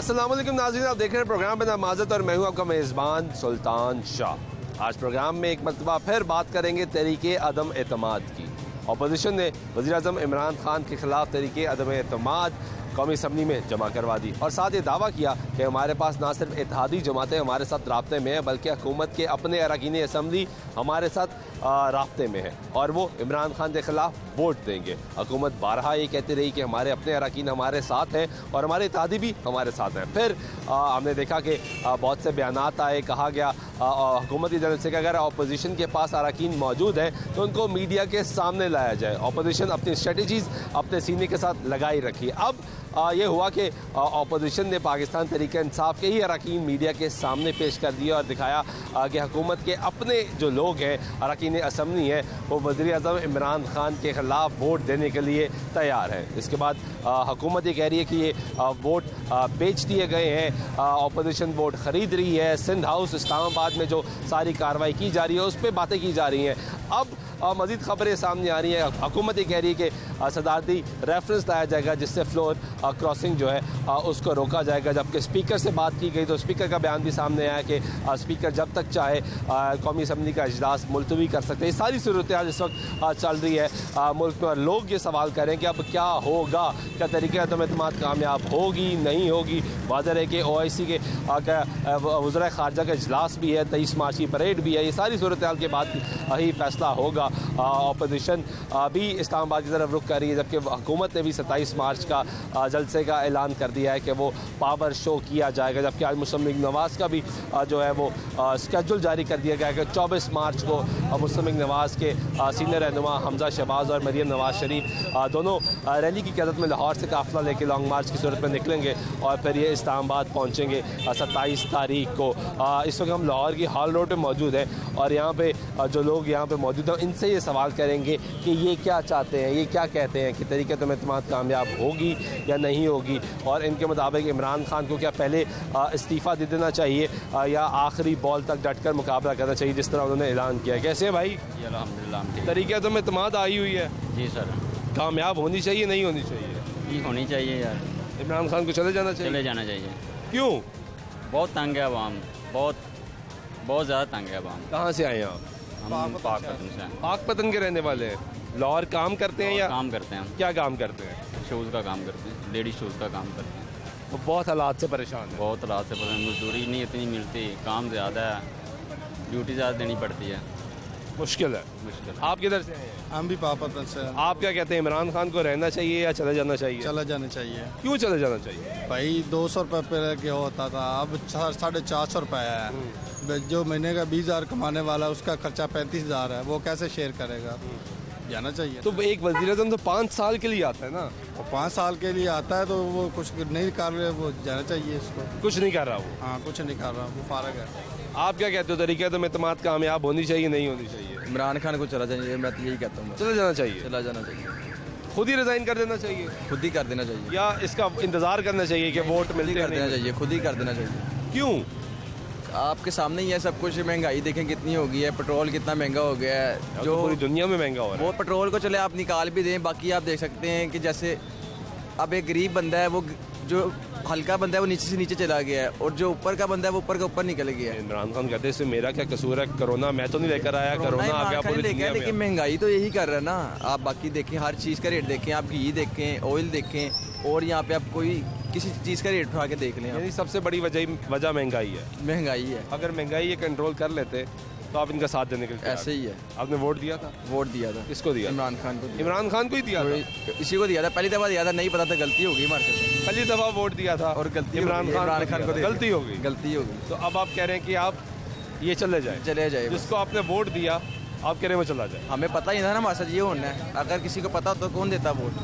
अस्सलाम वालेकुम नाज़रीन, आप देख रहे हैं प्रोग्राम बिना मज़रत और मैं हूँ आपका मेज़बान सुल्तान शाह। आज प्रोग्राम में एक मरतबा फिर बात करेंगे तहरीके अदम एतमाद की। अपोजिशन ने वज़ीर-ए-आज़म इमरान खान के खिलाफ तहरीके अदम एतमाद कौमी असम्बली में जमा करवा दी और साथ ये दावा किया कि हमारे पास ना सिर्फ इत्तेहादी जमातें हमारे साथ राब्ते में हैं बल्कि हुकूमत के अपने अरकान असम्बली हमारे साथ राब्ते में हैं और वो इमरान खान के खिलाफ वोट देंगे। हुकूमत बारहा ये कहती रही कि हमारे अपने अरकान हमारे साथ हैं और हमारे इत्तेहादी भी हमारे साथ हैं। फिर हमने देखा कि बहुत से बयानात आए, कहा गया हुकूमत की जानब से कि अगर अपोजिशन के पास अरकान मौजूद हैं तो उनको मीडिया के सामने लाया जाए। अपोजिशन अपनी स्ट्रेटजीज़ अपने सीने के साथ लगाई रखी। अब ये हुआ कि अपोजिशन ने पाकिस्तान तहरीक इंसाफ के ही अरकान मीडिया के सामने पेश कर दिया और दिखाया कि हुकूमत के अपने जो लोग हैं अरकान असम्बली हैं वो वज़ीर-ए-आज़म इमरान खान के ख़िलाफ़ वोट देने के लिए तैयार हैं। इसके बाद हुकूमत ये कह रही है कि ये वोट बेच दिए गए हैं, अपोजिशन वोट ख़रीद रही है। सिंध हाउस इस्लामाबाद में जो सारी कार्रवाई की जा रही है उस पर बातें की जा रही हैं। अब मज़ीद ख़बरें सामने आ रही हैं, हुकूमत ये कह रही है कि सदारती रेफरेंस लाया जाएगा जिससे फ्लोर क्रॉसिंग जो है उसको रोका जाएगा। जबकि स्पीकर से बात की गई तो स्पीकर का बयान भी सामने आया कि स्पीकर जब तक चाहे कौमी असम्बली का इजलास मुलतवी कर सकते हैं। सारी सूरत हाल इस वक्त चल रही है मुल्क में और लोग ये सवाल करें कि अब क्या होगा, क्या तहरीक अदम एतमाद कामयाब होगी नहीं होगी। वाज़ेह है कि OIC के वज़ीर ख़ारजा का इजलास भी है, 23 मार्च की परेड भी है। ये सारी सूरत हाल के बाद ही फैसला होगा। अपोजिशन भी इस्लामाबाद की तरफ रुख कर रही है जबकि हुकूमत ने भी 27 मार्च का जलसे का ऐलान कर दिया है कि वो पावर शो किया जाएगा। जबकि आज मुस्लिम लीग नवाज़ का भी जो है वो स्केड्यूल जारी कर दिया गया है कि 24 मार्च को मुस्लिम लीग नवाज़ के सीनियर रहनुमा हमजा शहबाज और मरियम नवाज शरीफ दोनों रैली की क़यादत में लाहौर से काफिला लेके लॉन्ग मार्च की सूरत में निकलेंगे और फिर ये इस्लामाबाद पहुँचेंगे 27 तारीख को। इस वक्त हम लाहौर की हॉल रोड पर मौजूद हैं और यहाँ पर जो लोग यहाँ पर मौजूद हैं इनसे ये सवाल करेंगे कि ये क्या चाहते हैं, ये क्या कहते हैं कि तहरीक अदम एतमाद कामयाब होगी या नहीं होगी और इनके मुताबिक इमरान खान को क्या पहले इस्तीफ़ा दे देना चाहिए या आखिरी बॉल तक डट कर मुकाबला करना चाहिए जिस तरह उन्होंने ऐलान किया। कैसे है भाई? अल्हम्दुलिल्लाह तहरीक अदम एतमाद आई हुई है जी सर, कामयाब होनी चाहिए नहीं होनी चाहिए? ये होनी चाहिए यार, इमरान खान को चले जाना चाहिए। चले जाना चाहिए। क्यों? बहुत तंग है आवाम, बहुत ज़्यादा तंग है आवाम। कहाँ से आए हैं आप? पाक पतन के रहने वाले हैं। लाहौर काम करते हैं या काम करते हैं? क्या काम करते हैं? शूज़ का काम करते हैं, लेडीज़ शूज़ का काम करते हैं। तो बहुत हालात से परेशान है। बहुत हालात से परेशान, मजदूरी नहीं इतनी मिलती, काम ज़्यादा है, ड्यूटी ज़्यादा देनी पड़ती है, मुश्किल है। आप किधर से हैं? हम भी पाक पतन से। आप क्या कहते हैं, इमरान खान को रहना चाहिए या चला जाना चाहिए? चला जाना चाहिए। क्यों चला जाना चाहिए? भाई 200 रुपये पे क्या होता था, अब 450 है। जो महीने का 20,000 कमाने वाला उसका खर्चा 35,000 है, वो कैसे शेयर करेगा? जाना चाहिए। तो एक वज़ीर-ए-आज़म तो 5 साल के लिए आता है ना, और 5 साल के लिए आता है तो वो कुछ नहीं कर रहे, वो जाना चाहिए उसको। कुछ नहीं कर रहा वो, हाँ कुछ नहीं कर रहा वो, फारग है। आप क्या कहते हो, तरीक़ा तो एतमाद कामयाब होनी चाहिए नहीं होनी चाहिए? इमरान खान को चला जाना चाहिए, मैं तो यही कहता हूँ चला जाना चाहिए। चला जाना चाहिए, खुद ही रिज़ाइन कर देना चाहिए। खुद ही कर देना चाहिए या इसका इंतज़ार करना चाहिए कि वोट मिल देना चाहिए? खुद ही कर देना चाहिए। क्यों? आपके सामने ही है सब कुछ, महंगाई देखें कितनी हो गई है, पेट्रोल कितना महंगा हो गया है, जो पूरी दुनिया में महंगा हो रहा है। वो पेट्रोल को चले आप निकाल भी दें, बाकी आप देख सकते हैं कि जैसे अब एक गरीब बंदा है, वो जो हल्का बंदा है वो नीचे से नीचे चला गया है और जो ऊपर का बंदा है वो ऊपर का ऊपर निकल गया है। इमरान खान कहते हैं इसमें मेरा क्या कसूर है, कोरोना मैं तो नहीं लेकर आया, कोरोना आ गया पूरी दुनिया में। लेकिन महंगाई तो यही कर रहा है ना। आप बाकी देखें, हर चीज़ का रेट देखें, आप घी देखें, ऑयल देखें, और यहाँ पे आप कोई किसी चीज़ का रेट उठा के देख लें। सबसे बड़ी वजह महंगाई है। महंगाई है, अगर महंगाई ये कंट्रोल कर लेते तो आप इनका साथ देने के लिए। ऐसे ही है। आपने वोट दिया था? वोट दिया था। किसको दिया? इमरान खान को। इमरान खान को ही दिया था, इसी को दिया था। पहली दफ़ा दिया था, नहीं पता था, गलती हो गई हमारे से। पहली दफ़ा वोट दिया था और गलती इमरान खान को गलती हो गई। गलती हो गई। तो अब आप कह रहे हैं कि आप ये चले जाए, जिसको आपने वोट दिया आप कह रहे हैं वो चला जाए। हमें पता ही था ना मास्टर ये होना है, अगर किसी को पता तो कौन देता वोट?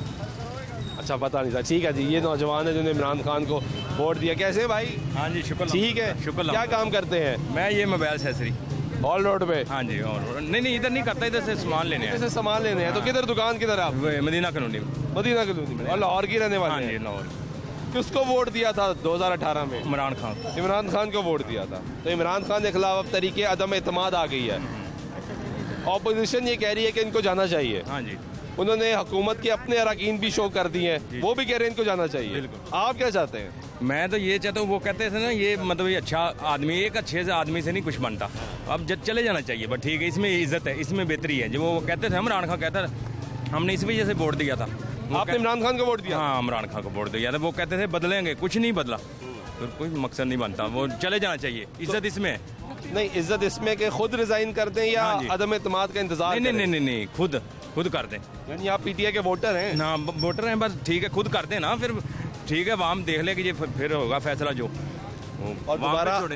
अच्छा पता नहीं था, ठीक है जी। ये नौजवान है जिन्होंने इमरान खान को वोट दिया। कैसे भाई? हाँ जी शुक्र। ठीक है शुक्र। क्या काम करते हैं? मैं ये मोबाइल सेसरी हॉल रोड पे। हाँ जी हॉल रोड। नहीं इधर नहीं करता, इधर से सामान लेने हैं। सामान लेने हैं तो किधर दुकान किधर आप? मदीना कॉलोनी। और लाहौर की रहने वाले हैं? लाहौर। किसको वोट दिया था 2018 में? इमरान खान। इमरान खान को वोट दिया था तो इमरान खान के खिलाफ अब तरीके अदम एतमाद आ गई है। अपोजिशन ये कह रही है कि इनको जाना चाहिए। हाँ जी उन्होंने हुकूमत के अपने अरकान भी शो कर दिए हैं, वो भी कह रहे हैं इनको जाना चाहिए। आप क्या चाहते हैं? मैं तो ये चाहता हूँ, वो कहते थे ना ये मतलब ये अच्छा आदमी, एक अच्छे से आदमी से नहीं कुछ बनता, अब जब चले जाना चाहिए। बट ठीक है, इसमें इज्जत है, इसमें बेहतरी है। जब वो कहते थे इमरान खान कहता था हमने इस वजह से वोट दिया था। आपने इमरान खान को वोट दिया? हाँ, इमरान खान को वोट दिया था। वो कहते थे बदलेंगे, कुछ नहीं बदला, फिर कोई मकसद नहीं बनता। वो चले जाना चाहिए, इज्जत इसमें है। नहीं, इज्जत इसमें कि खुद रिजाइन कर दें या अदम एतमाद का इंतजार? नहीं नहीं नहीं नहीं, खुद कर दें। यानी आप पीटीआई के वोटर हैं? हाँ, वोटर हैं, बस ठीक है, खुद कर दें ना, फिर ठीक है, वहाँ देख ले कि ये फिर होगा फैसला जो। और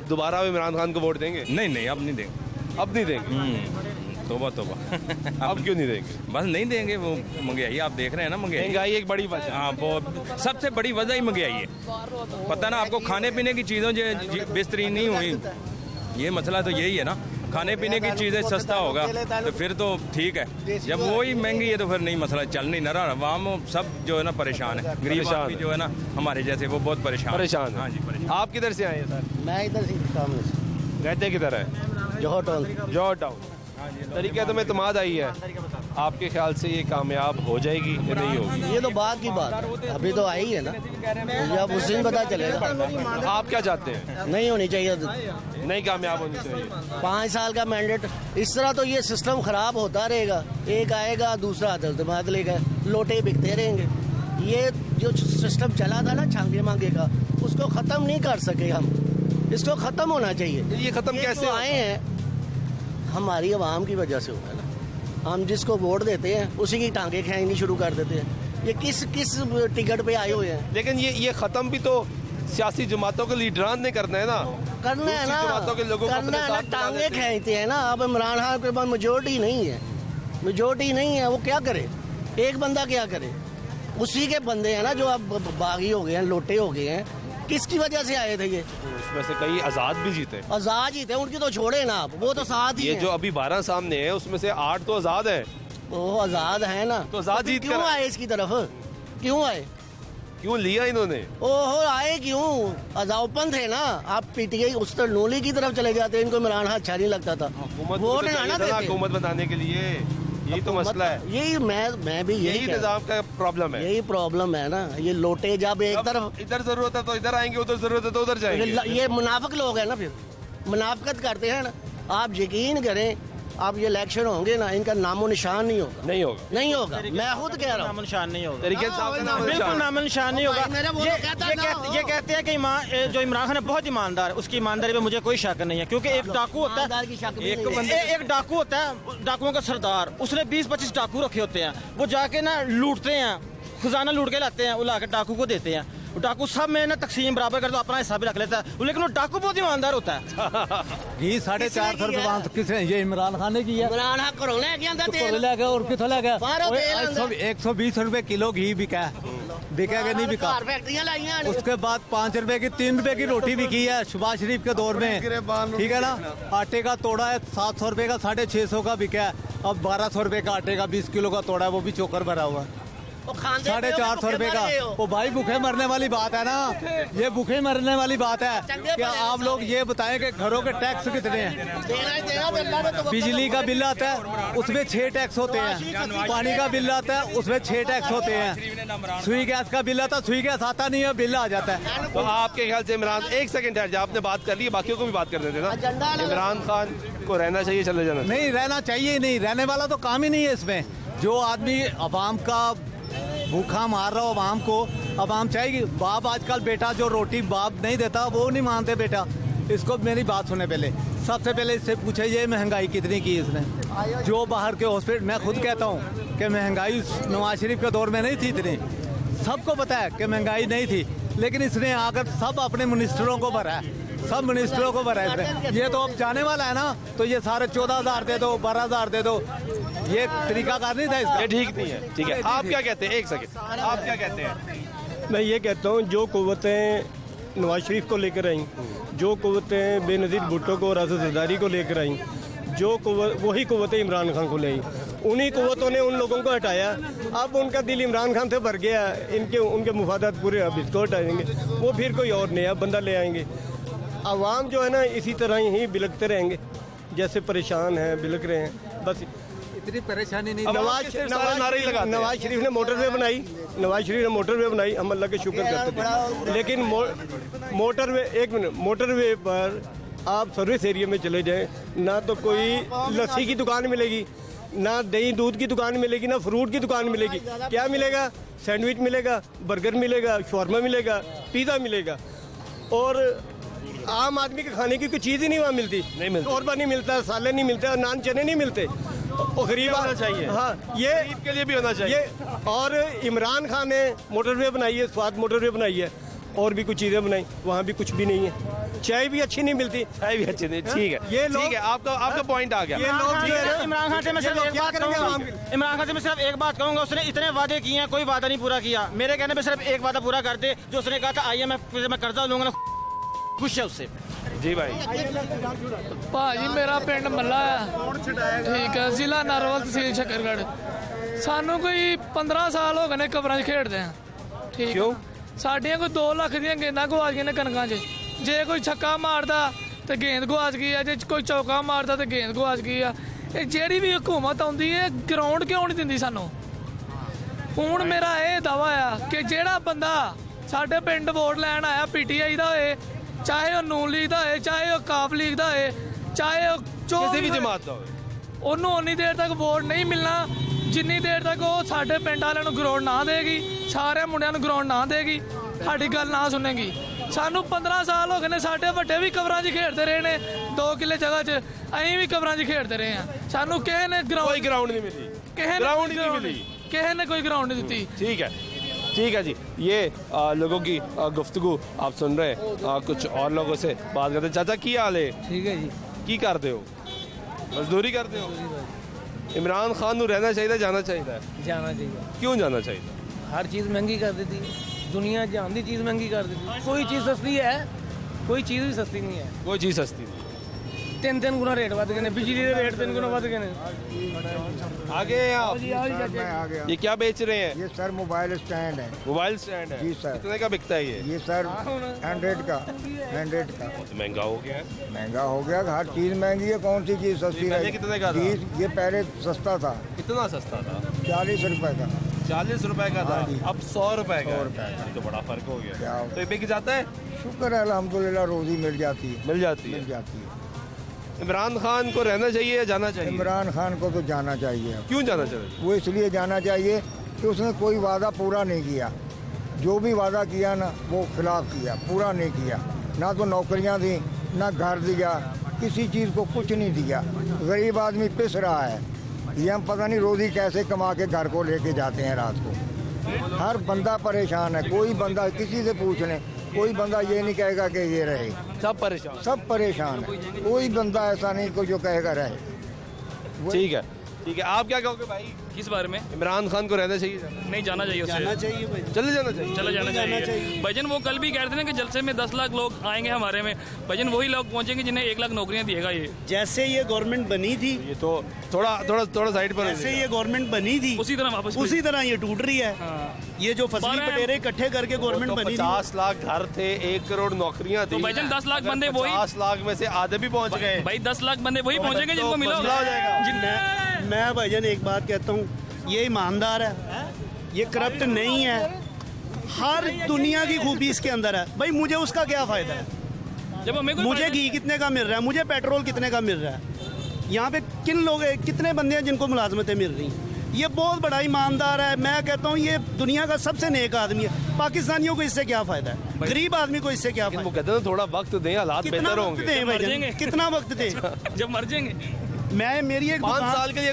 दोबारा इमरान खान को वोट देंगे? नहीं नहीं, अब नहीं देंगे, अब नहीं देंगे। तोबा तोबा, अब क्यों नहीं देंगे? बस नहीं देंगे। वो महंगाई आप देख रहे हैं ना, महंगाई एक बड़ी वजह। हाँ, वो सबसे बड़ी वजह ही महंगाई है। पता ना आपको, खाने पीने की चीज़ों जो बेहतरी नहीं हुई, ये मसला तो यही है ना। खाने पीने की चीज़ें सस्ता होगा तो फिर तो ठीक है, जब वो ही महंगी है तो फिर नहीं, मसला चल नहीं ना रहा। वाम सब जो है ना परेशान है, गरीब आदमी जो है ना हमारे जैसे, वो बहुत परेशान। हाँ जी, परेशान। आप किधर से आए हैं सर? मैं इधर से, रहते किधर है? जौहर टाउन। तरीके तो में इतमाद आई है, आपके ख्याल से ये कामयाब हो जाएगी या नहीं होगी? ये तो बात की बात, अभी तो आई है ना, जब उसी में पता चलेगा। आप क्या चाहते हैं? नहीं होनी चाहिए, नहीं कामयाब होनी चाहिए। 5 साल का मैंडेट, इस तरह तो ये सिस्टम खराब होता रहेगा। एक आएगा, दूसरा आतंकवाद लेगा, लोटे बिकते रहेंगे। ये जो सिस्टम चला था ना छांगे मांगे का, उसको ख़त्म नहीं कर सके हम। इसको ख़त्म होना चाहिए। ये ख़त्म कैसे आए हैं? हमारी आवाम की वजह से हुआ ना, हम जिसको वोट देते हैं उसी की टांगे खेचनी शुरू कर देते हैं। ये किस किस टिकट पे आए हुए हैं? लेकिन ये ख़त्म भी तो सियासी जमातों के लीडरान ने करना है ना, करना है ना, जमातों के लोगों करना है ना, टांगे खेचते हैं ना। अब इमरान खान के पास मेजोरिटी नहीं है, मेजोरिटी नहीं है, वो क्या करे? एक बंदा क्या करे? उसी के बंदे हैं ना जो अब बागी हो गए हैं, लोटे हो गए हैं। किसकी वजह से आए थे ये? उसमें से कई आज़ाद भी जीते, आज़ाद जीते, उनकी तो छोड़े ना आप, वो तो साथ ही। ये जो अभी 12 सामने हैं उसमें से 8 तो आज़ाद हैं। वो आज़ाद है ना, तो आज़ाद जीत क्यों आए इसकी तरफ? क्यों आए? क्यों लिया इन्होंने? ओहो, आए क्यों? आजाओपन थे ना। आप पीटीआई उस तरह नोली की तरफ चले जाते, इनको इमरान खान अच्छा नहीं लगता था, वोट ना देते हुकूमत बनाने के लिए। यही तो मसला है, यही मैं भी यही निजाम का प्रॉब्लम है, यही प्रॉब्लम है ना। ये लोटे जब एक तरफ, इधर जरूरत है तो इधर आएंगे, उधर जरूरत है तो उधर जाएंगे। ये मुनाफिक लोग हैं ना, फिर मुनाफिकत करते हैं ना। आप यकीन करें, आप ये इलेक्शन होंगे ना, इनका नामो निशान नहीं होगा, नहीं होगा, नहीं होगा। मैं खुद कह रहा हूँ नामो निशान नहीं होगा, तरीके साहब बिल्कुल नामो निशान नहीं होगा। ये कहते हैं कि जो इमरान खान है बहुत ईमानदार, उसकी ईमानदारी पे मुझे कोई शक नहीं है, क्योंकि एक डाकू होता है, एक डाकू होता है, डाकुओं का सरदार, उसने 20-25 डाकू रखे होते हैं, वो जाके ना लूटते हैं, खजाना लूट के लाते हैं, वो ला के डाकू को देते हैं, डाकू सब में ना तकसीम बराबर कर दो, अपना हिस्सा भी रख लेता है, लेकिन वो डाकू बहुत ईमानदार होता है। ये 450 बांध किसने? ये इमरान खान ने किया। इमरान खान कोरोना के अंदर तेल ले गया, और कितना ले गया? 120 रुपए किलो घी बिका, बिका के नहीं बिका, फैक्ट्रियां लाई हैं। उसके बाद 5 रुपए की 3 रुपए की रोटी बिकी है शहबाज शरीफ के दौर में, ठीक है ना। आटे का तोड़ा है 700 रुपए का, 650 का बिका है। अब 1200 रुपए का आटे का 20 किलो का तोड़ा है, वो भी चोकर भरा हुआ है, 450 रुपए का। वो भाई भूखे मरने वाली बात है ना, ये भूखे मरने वाली बात है। क्या आप लोग ये बताएं कि घरों के टैक्स कितने हैं? बिजली का बिल आता है उसमें 6 टैक्स होते हैं, पानी का बिल आता है उसमें 6 टैक्स होते हैं, सुई गैस का बिल आता है, सुई गैस आता नहीं है, बिल आ जाता है। तो आपके ख्याल से इमरान, 1 सेकेंड है, आपने बात कर ली, बाकियों को भी बात कर देते ना, इमरान खान को रहना चाहिए, चले जाना? नहीं, रहना चाहिए नहीं, रहने वाला तो काम ही नहीं है इसमें। जो आदमी आवाम का भूखा मार रहा हो, आवाम को, आवाम चाहिए। बाप आजकल बेटा जो रोटी बाप नहीं देता वो नहीं मानते बेटा। इसको मेरी बात सुने, पहले सबसे पहले इससे पूछे ये महंगाई कितनी की इसने, जो बाहर के हॉस्पिटल। मैं खुद कहता हूँ कि महंगाई नवाज शरीफ के दौर में नहीं थी इतनी, सबको पता है कि महंगाई नहीं थी, लेकिन इसने आकर सब अपने मिनिस्टरों को भरा है, सब मिनिस्टरों को भरा है। ये तो अब जाने वाला है ना, तो ये सारे 14,000 दे दो, 12,000 दे दो, ये तरीका कार नहीं था इसका, ये ठीक नहीं है। ठीक है, आप क्या कहते हैं? 1 सेकंड, आप क्या कहते हैं? मैं ये कहता हूँ जो कुव्वतें नवाज शरीफ को लेकर आई, जो कुव्वतें बेनज़ीर भुट्टो को और आसद जरदारी को लेकर आई, जो वही कुव्वतें इमरान खान को ले आई, उन्हीं कुव्वतों ने उन लोगों को हटाया। अब उनका दिल इमरान खान से भर गया, उनके मुफादात पूरे, अब इसको हटा देंगे, वो फिर कोई और नया बंदा ले आएंगे। आवाम जो है ना इसी तरह ही बिलकते रहेंगे, जैसे परेशान हैं, बिलक रहे हैं। बस इतनी परेशानी नहीं। नवाज शरीफ ने मोटरवे बनाई, हम अल्लाह के शुक्र करते हैं, लेकिन मोटरवे, एक मिनट, मोटरवे पर आप सर्विस एरिया में चले जाएं, ना तो कोई लस्सी की दुकान मिलेगी, ना दही दूध की दुकान मिलेगी, ना फ्रूट की दुकान मिलेगी। क्या मिलेगा? सैंडविच मिलेगा, बर्गर मिलेगा, शौरमा मिलेगा, पिज़्ज़ा मिलेगा, और आम आदमी के खाने की कोई चीज़ ही नहीं वहाँ मिलती। शौरमा नहीं मिलता, साले नहीं मिलते, और नान चने नहीं मिलते। और गरीब होना चाहिए, हाँ, ये गरीब के लिए भी होना चाहिए। और इमरान खान ने मोटरवे बनाई है, स्वाद मोटरवे बनाई है, और भी कुछ चीज़ें बनाई, वहाँ भी कुछ भी नहीं है। चाय भी अच्छी नहीं मिलती, चाय भी अच्छी नहीं। ठीक है, ये लोग, आपका पॉइंट आ गया। ये लोग इमरान खान से मैं सिर्फ क्या करेंगे, इमरान खान से मैं सिर्फ एक बात कहूँगा, उसने इतने वादे किए हैं, कोई वादा नहीं पूरा किया। मेरे कहने पे सिर्फ एक वादा पूरा करते, जो उसने कहा था IMF से मैं कर्जा लूँगा, खुश है उससे। जी भाई, भाजी मेरा पिंड मल्ला है, ठीक है, जिला नारोवाल, तहसील शकरगढ़। सानू कोई 15 साल हो गए ने कबर च खेडदे हैं, ठीक है। साढ़िया कोई 2 लाख दिन गेंदा गुआच गई कनकों से, जे कोई छक्का मारता तो गेंद गुआच गई है, जे कोई चौका मारता तो गेंद गुआच गई है। जी भी हुकूमत आती है, ग्राउंड क्यों नहीं दी सानू। हूँ मेरा यह दावा है कि जोड़ा बंदा साढ़े पिंड वोट लैन आया PTI का हो, चाहे वह नून लीग का हो, चाहे वह काफ लीग का हो, चाहे किसी भी जमात का हो, उन्होंने उन्नी देर तक वोट नहीं मिलना जिन्नी देर तक वो साढ़े पिंड वालों ग्राउंड ना देगी, सारे मुंडिया ग्राउंड ना देगी, साड़ी गल ना सुनेगी। सानू 15 साल हो गए ने, साढ़े वड्डे भी कबरां च खेडते रहे ने, 2 किले जगह च अं भी कबरां च खेडते रहे हैं। सानू किसी ने ग्राउंड नहीं मिली, किसी ने कोई ग्राउंड नहीं दिती। ठीक है, ठीक है जी, ये लोगों की गुफ्तगू आप सुन रहे हैं। कुछ और लोगों से बात करते। चाचा की हाल है? ठीक है जी। की करते हो? मजदूरी करते हो? इमरान खान को रहना चाहिए, जाना चाहिए? जाना चाहिए। क्यों जाना चाहिए? हर चीज़ महंगी कर देती है, दुनिया जान दी चीज़ महंगी कर देती है। कोई चीज़ सस्ती है, कोई चीज़ भी सस्ती नहीं है, कोई चीज़ सस्ती नहीं। 3-3 गुना रेट बढ़ गए, बिजली के रेट 3 गुना बढ़ गए। आगे आप ये क्या बेच रहे हैं? ये सर मोबाइल स्टैंड है। मोबाइल स्टैंड है जी सर। कितने का बिकता है ये? ये सर 100 का। महंगा हो गया, महंगा हो गया, हर चीज़ महंगी है, कौन सी चीज़ सस्ती है? कितने का? ये पहले सस्ता था। कितना सस्ता था? 40 रुपये का। 40 रुपए का था, अब 100 रुपए का। तो बड़ा फर्क हो गया। तो ये बिक जाता है? शुक्र है अल्हम्दुलिल्लाह, रोजी मिल जाती है। मिल जाती है। इमरान खान को रहना चाहिए या जाना चाहिए? इमरान खान को तो जाना चाहिए। क्यों जाना चाहिए? वो इसलिए जाना चाहिए कि उसने कोई वादा पूरा नहीं किया, जो भी वादा किया ना वो खिलाफ किया, पूरा नहीं किया। ना तो नौकरियाँ दी, ना घर दिया, किसी चीज़ को कुछ नहीं दिया। गरीब आदमी पिस रहा है, ये हम पता नहीं रोजी कैसे कमा के घर को लेके जाते हैं रात को। हर बंदा परेशान है, कोई बंदा, किसी से पूछ लें, कोई बंदा ये नहीं कहेगा कि ये रहे। सब परेशान है, कोई बंदा ऐसा नहीं को जो कहेगा रहे। ठीक है, आप क्या कहोगे भाई किस बारे में? इमरान खान को रहना चाहिए? नहीं, जाना चाहिए। चले जाना चाहिए भजन। वो कल भी कह रहे थे ना कि जलसे में 10 लाख लोग आएंगे हमारे में, भजन वही लोग पहुंचेंगे जिन्हें 1 लाख नौकरियां दिएगा ये। जैसे ये गवर्नमेंट बनी थी, ये तो थोड़ा साइड पर, जैसे ये गवर्नमेंट बनी थी उसी तरह ये टूट रही है। ये जो फसली पटेरे इकट्ठे करके गवर्नमेंट बनी, 50 लाख घर थे, 1 करोड़ नौकरियाँ थी भजन। 10 लाख बंदे, वही 10 लाख में से आधे भी पहुँच गए भाई। 10 लाख बंदे वही पहुँचेंगे जिनको मिला। मैं भजन एक बात कहता हूँ, ये ईमानदार है, ये करप्ट नहीं है, हर दुनिया की खूबी इसके अंदर है। भाई मुझे उसका क्या फ़ायदा है? जब मुझे घी कितने का मिल रहा है, मुझे पेट्रोल कितने का मिल रहा है, यहाँ पे किन लोग, कितने बंदे हैं जिनको मुलाजमतें मिल रही हैं। ये बहुत बड़ा ईमानदार है, मैं कहता हूँ ये दुनिया का सबसे नेक आदमी है। पाकिस्तानियों को इससे क्या फ़ायदा है? गरीब आदमी को इससे क्या फ़ायदा? थोड़ा वक्त दें, हालात बेहतर होंगे। कितना वक्त दें? जब मर जाएंगे। मैं मेरी एक 5 साल के लिए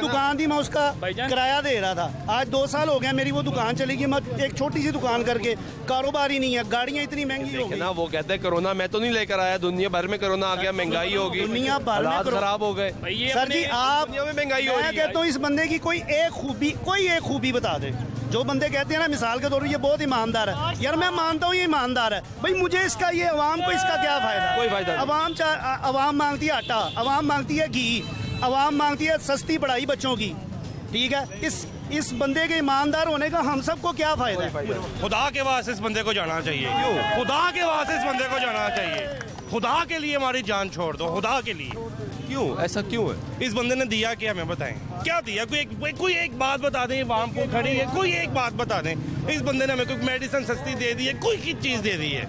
दुकान थी, मैं उसका किराया दे रहा था, आज 2 साल हो गया मेरी वो दुकान चली गई। मैं एक छोटी सी दुकान करके कारोबार ही नहीं है, गाड़ियाँ इतनी महंगी हो गई ना। वो कहते हैं कोरोना मैं तो नहीं लेकर आया, दुनिया भर में कोरोना आ गया, महंगाई हो गई, दुनिया भर में खराब हो गए। सर जी आप महंगाई हो गई, कहता हूँ इस बंदे की कोई एक खूबी बता दे। जो बंदे कहते हैं ना मिसाल के तौर पर ये बहुत ईमानदार है, यार मैं मानता हूँ ये ईमानदार है, भाई मुझे इसका, ये अवाम को इसका क्या फ़ायदा? कोई फायदा। अवाम मांगती है आटा, अवाम मांगती है घी, अवाम मांगती है सस्ती पढ़ाई बच्चों की। ठीक है, इस बंदे के ईमानदार होने का हम सबको क्या फ़ायदा है? खुदा के वास्ते इस बंदे को जाना चाहिए, खुदा के वास्ते इस बंदे को जाना चाहिए। खुदा के लिए हमारी जान छोड़ दो, खुदा के लिए। क्यों, ऐसा क्यों है? इस बंदे ने दिया क्या, हमें बताएं क्या दिया? कोई एक बात बता दें, वाम को खड़ी है, कोई एक बात बता दें। इस बंदे ने हमें कोई मेडिसिन सस्ती दे दी है, कोई चीज़ दे दी है?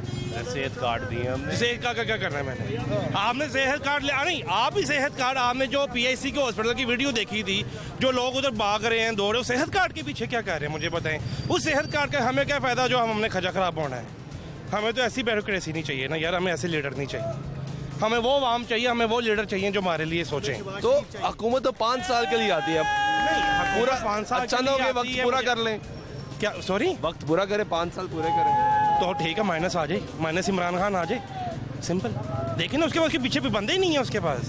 सेहत कार्ड दिए हमने। सेहत कार्ड का क्या करना है? मैंने आपने सेहत कार्ड ले नहीं, आप ही सेहत कार्ड। आपने जो PIC के हॉस्पिटल की वीडियो देखी थी, जो लोग उधर भाग रहे हैं, दौड़े, सेहत कार्ड के पीछे क्या कर रहे हैं मुझे बताएं। उस सेहत कार्ड का हमें क्या फ़ायदा जो हमने खजा खराब होना है? हमें तो ऐसी ब्यूरोक्रेसी नहीं चाहिए ना यार, हमें ऐसे लीडर नहीं चाहिए, हमें वो आवाम चाहिए, हमें वो लीडर चाहिए जो हमारे लिए सोचें। तो हुकूमत तो 5 साल के लिए आती है, अब पूरा 5 साल चलो वक्त पूरा कर लें क्या? सॉरी, वक्त पूरा करें, 5 साल पूरे करें तो ठीक है, माइनस आ जाए, माइनस इमरान खान आ जाए, सिंपल। देखिए ना उसके पास, उसके पीछे भी बंदे ही नहीं है उसके पास।